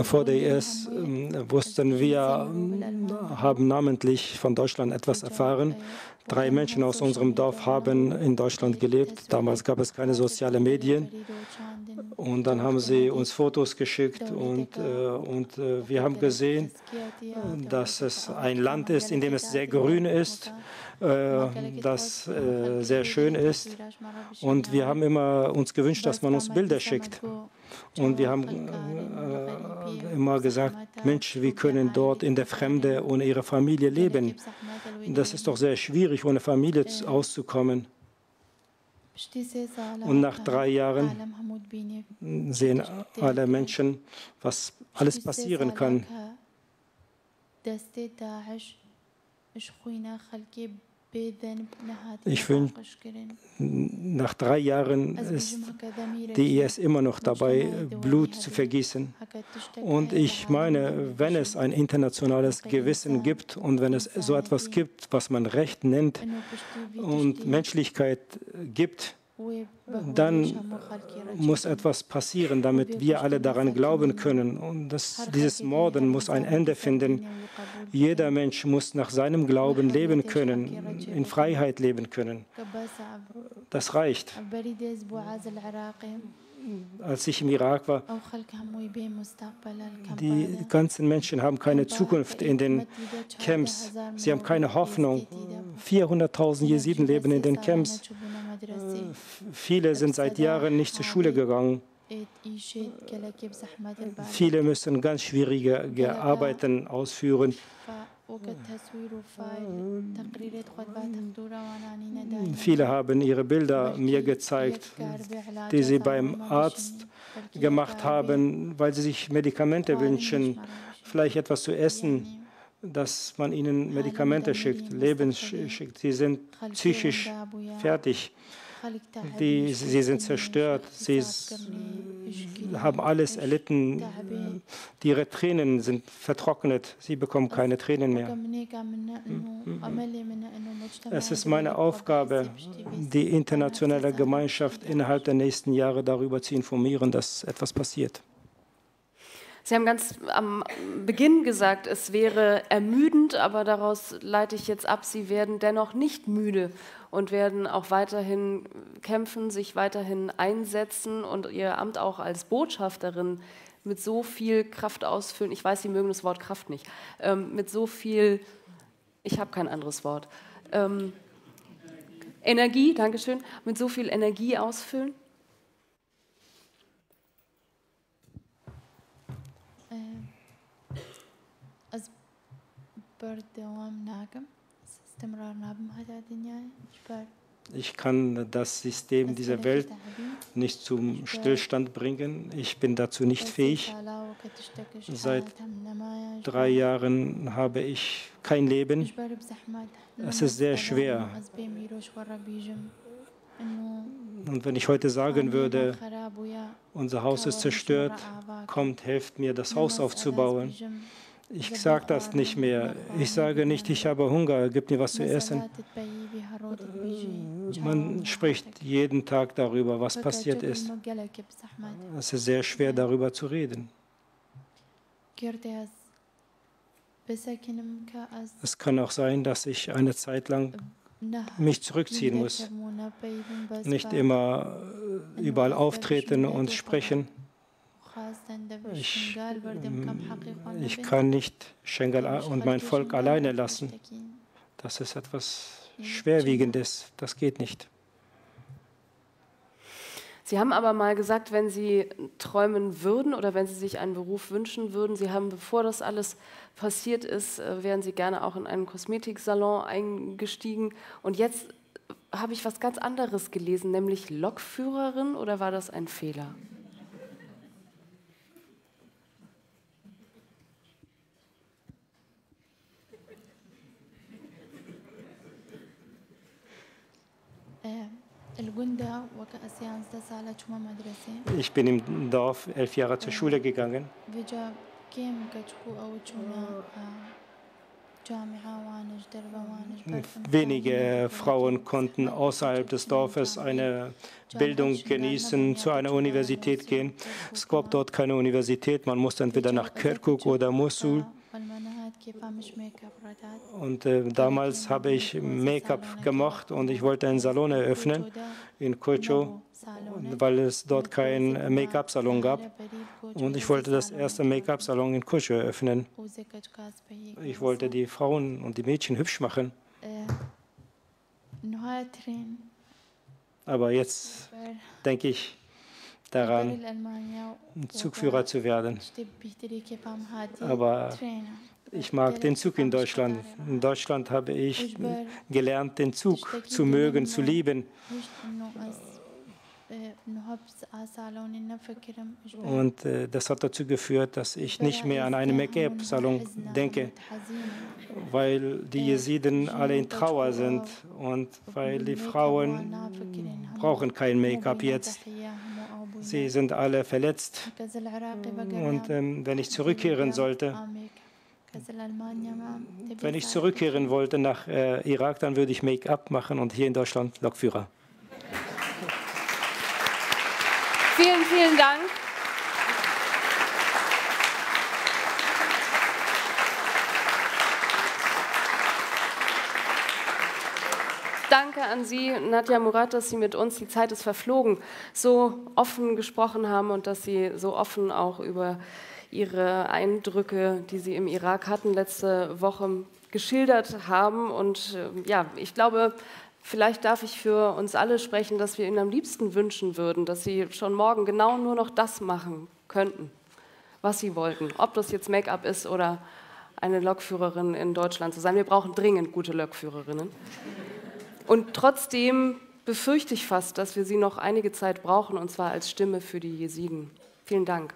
Vor der IS wussten wir, haben namentlich von Deutschland etwas erfahren. 3 Menschen aus unserem Dorf haben in Deutschland gelebt. Damals gab es keine sozialen Medien. Und dann haben sie uns Fotos geschickt und wir haben gesehen, dass es ein Land ist, in dem es sehr grün ist, das sehr schön ist. Und wir haben immer uns gewünscht, dass man uns Bilder schickt. Und wir haben immer gesagt, Mensch, wir können dort in der Fremde ohne ihre Familie leben. Das ist doch sehr schwierig, ohne Familie auszukommen. Und nach 3 Jahren sehen alle Menschen, was alles passieren kann. Nach 3 Jahren ist die IS immer noch dabei, Blut zu vergießen. Und ich meine, wenn es ein internationales Gewissen gibt und wenn es so etwas gibt, was man Recht nennt und Menschlichkeit gibt, dann muss etwas passieren, damit wir alle daran glauben können. Und dieses Morden muss ein Ende finden. Jeder Mensch muss nach seinem Glauben leben können, in Freiheit leben können. Das reicht. Als ich im Irak war, die ganzen Menschen haben keine Zukunft in den Camps. Sie haben keine Hoffnung. 400.000 Jesiden leben in den Camps. Viele sind seit Jahren nicht zur Schule gegangen. Viele müssen ganz schwierige Arbeiten ausführen. Viele haben ihre Bilder mir gezeigt, die sie beim Arzt gemacht haben, weil sie sich Medikamente wünschen. vielleicht etwas zu essen, dass man ihnen Medikamente schickt, Leben schickt. Sie sind psychisch fertig. Sie sind zerstört, sie haben alles erlitten, ihre Tränen sind vertrocknet, sie bekommen keine Tränen mehr. Es ist meine Aufgabe, die internationale Gemeinschaft innerhalb der nächsten Jahre darüber zu informieren, dass etwas passiert. Sie haben ganz am Beginn gesagt, es wäre ermüdend, aber daraus leite ich jetzt ab, Sie werden dennoch nicht müde und werden auch weiterhin kämpfen, sich weiterhin einsetzen und Ihr Amt auch als Botschafterin mit so viel Kraft ausfüllen. Ich weiß, Sie mögen das Wort Kraft nicht. Mit so viel, ich habe kein anderes Wort. Energie, Dankeschön, mit so viel Energie ausfüllen. Ich kann das System dieser Welt nicht zum Stillstand bringen. Ich bin dazu nicht fähig. Seit 3 Jahren habe ich kein Leben. Es ist sehr schwer. Und wenn ich heute sagen würde, unser Haus ist zerstört, kommt, helft mir, das Haus aufzubauen. Ich sage das nicht mehr. Ich sage nicht, ich habe Hunger, gib mir was zu essen. Man spricht jeden Tag darüber, was passiert ist. Es ist sehr schwer, darüber zu reden. Es kann auch sein, dass ich eine Zeit lang mich zurückziehen muss. Nicht immer überall auftreten und sprechen. Ich kann nicht Schengal und mein Volk alleine lassen. Das ist etwas Schwerwiegendes. Das geht nicht. Sie haben aber mal gesagt, wenn Sie träumen würden oder wenn Sie sich einen Beruf wünschen würden, Sie haben, bevor das alles passiert ist, wären Sie gerne auch in einen Kosmetiksalon eingestiegen. Und jetzt habe ich was ganz anderes gelesen, nämlich Lokführerin, oder war das ein Fehler? Ich bin im Dorf 11 Jahre zur Schule gegangen. Wenige Frauen konnten außerhalb des Dorfes eine Bildung genießen, zu einer Universität gehen. Es gab dort keine Universität, man musste entweder nach Kirkuk oder Mosul. Und damals habe ich Make-up gemacht und ich wollte einen Salon eröffnen in Kocho, weil es dort keinen Make-up-Salon gab. Und ich wollte das erste Make-up-Salon in Kocho eröffnen. Ich wollte die Frauen und die Mädchen hübsch machen. Aber jetzt denke ich daran, Zugführer zu werden. Aber ich mag den Zug in Deutschland. In Deutschland habe ich gelernt, den Zug zu mögen, zu lieben. Und das hat dazu geführt, dass ich nicht mehr an einen Make-up-Salon denke, weil die Jesiden alle in Trauer sind und weil die Frauen brauchen kein Make-up jetzt. Sie sind alle verletzt. Und wenn ich zurückkehren wollte nach Irak, dann würde ich Make-up machen und hier in Deutschland Lokführer. Vielen, vielen Dank. Danke an Sie, Nadia Murad, dass Sie mit uns, die Zeit ist verflogen, so offen gesprochen haben und dass Sie so offen auch über Ihre Eindrücke, die Sie im Irak hatten, letzte Woche geschildert haben. Und ja, ich glaube, vielleicht darf ich für uns alle sprechen, dass wir Ihnen am liebsten wünschen würden, dass Sie schon morgen genau nur noch das machen könnten, was Sie wollten. Ob das jetzt Make-up ist oder eine Lokführerin in Deutschland zu sein. Wir brauchen dringend gute Lokführerinnen. Und trotzdem befürchte ich fast, dass wir Sie noch einige Zeit brauchen, und zwar als Stimme für die Jesiden. Vielen Dank.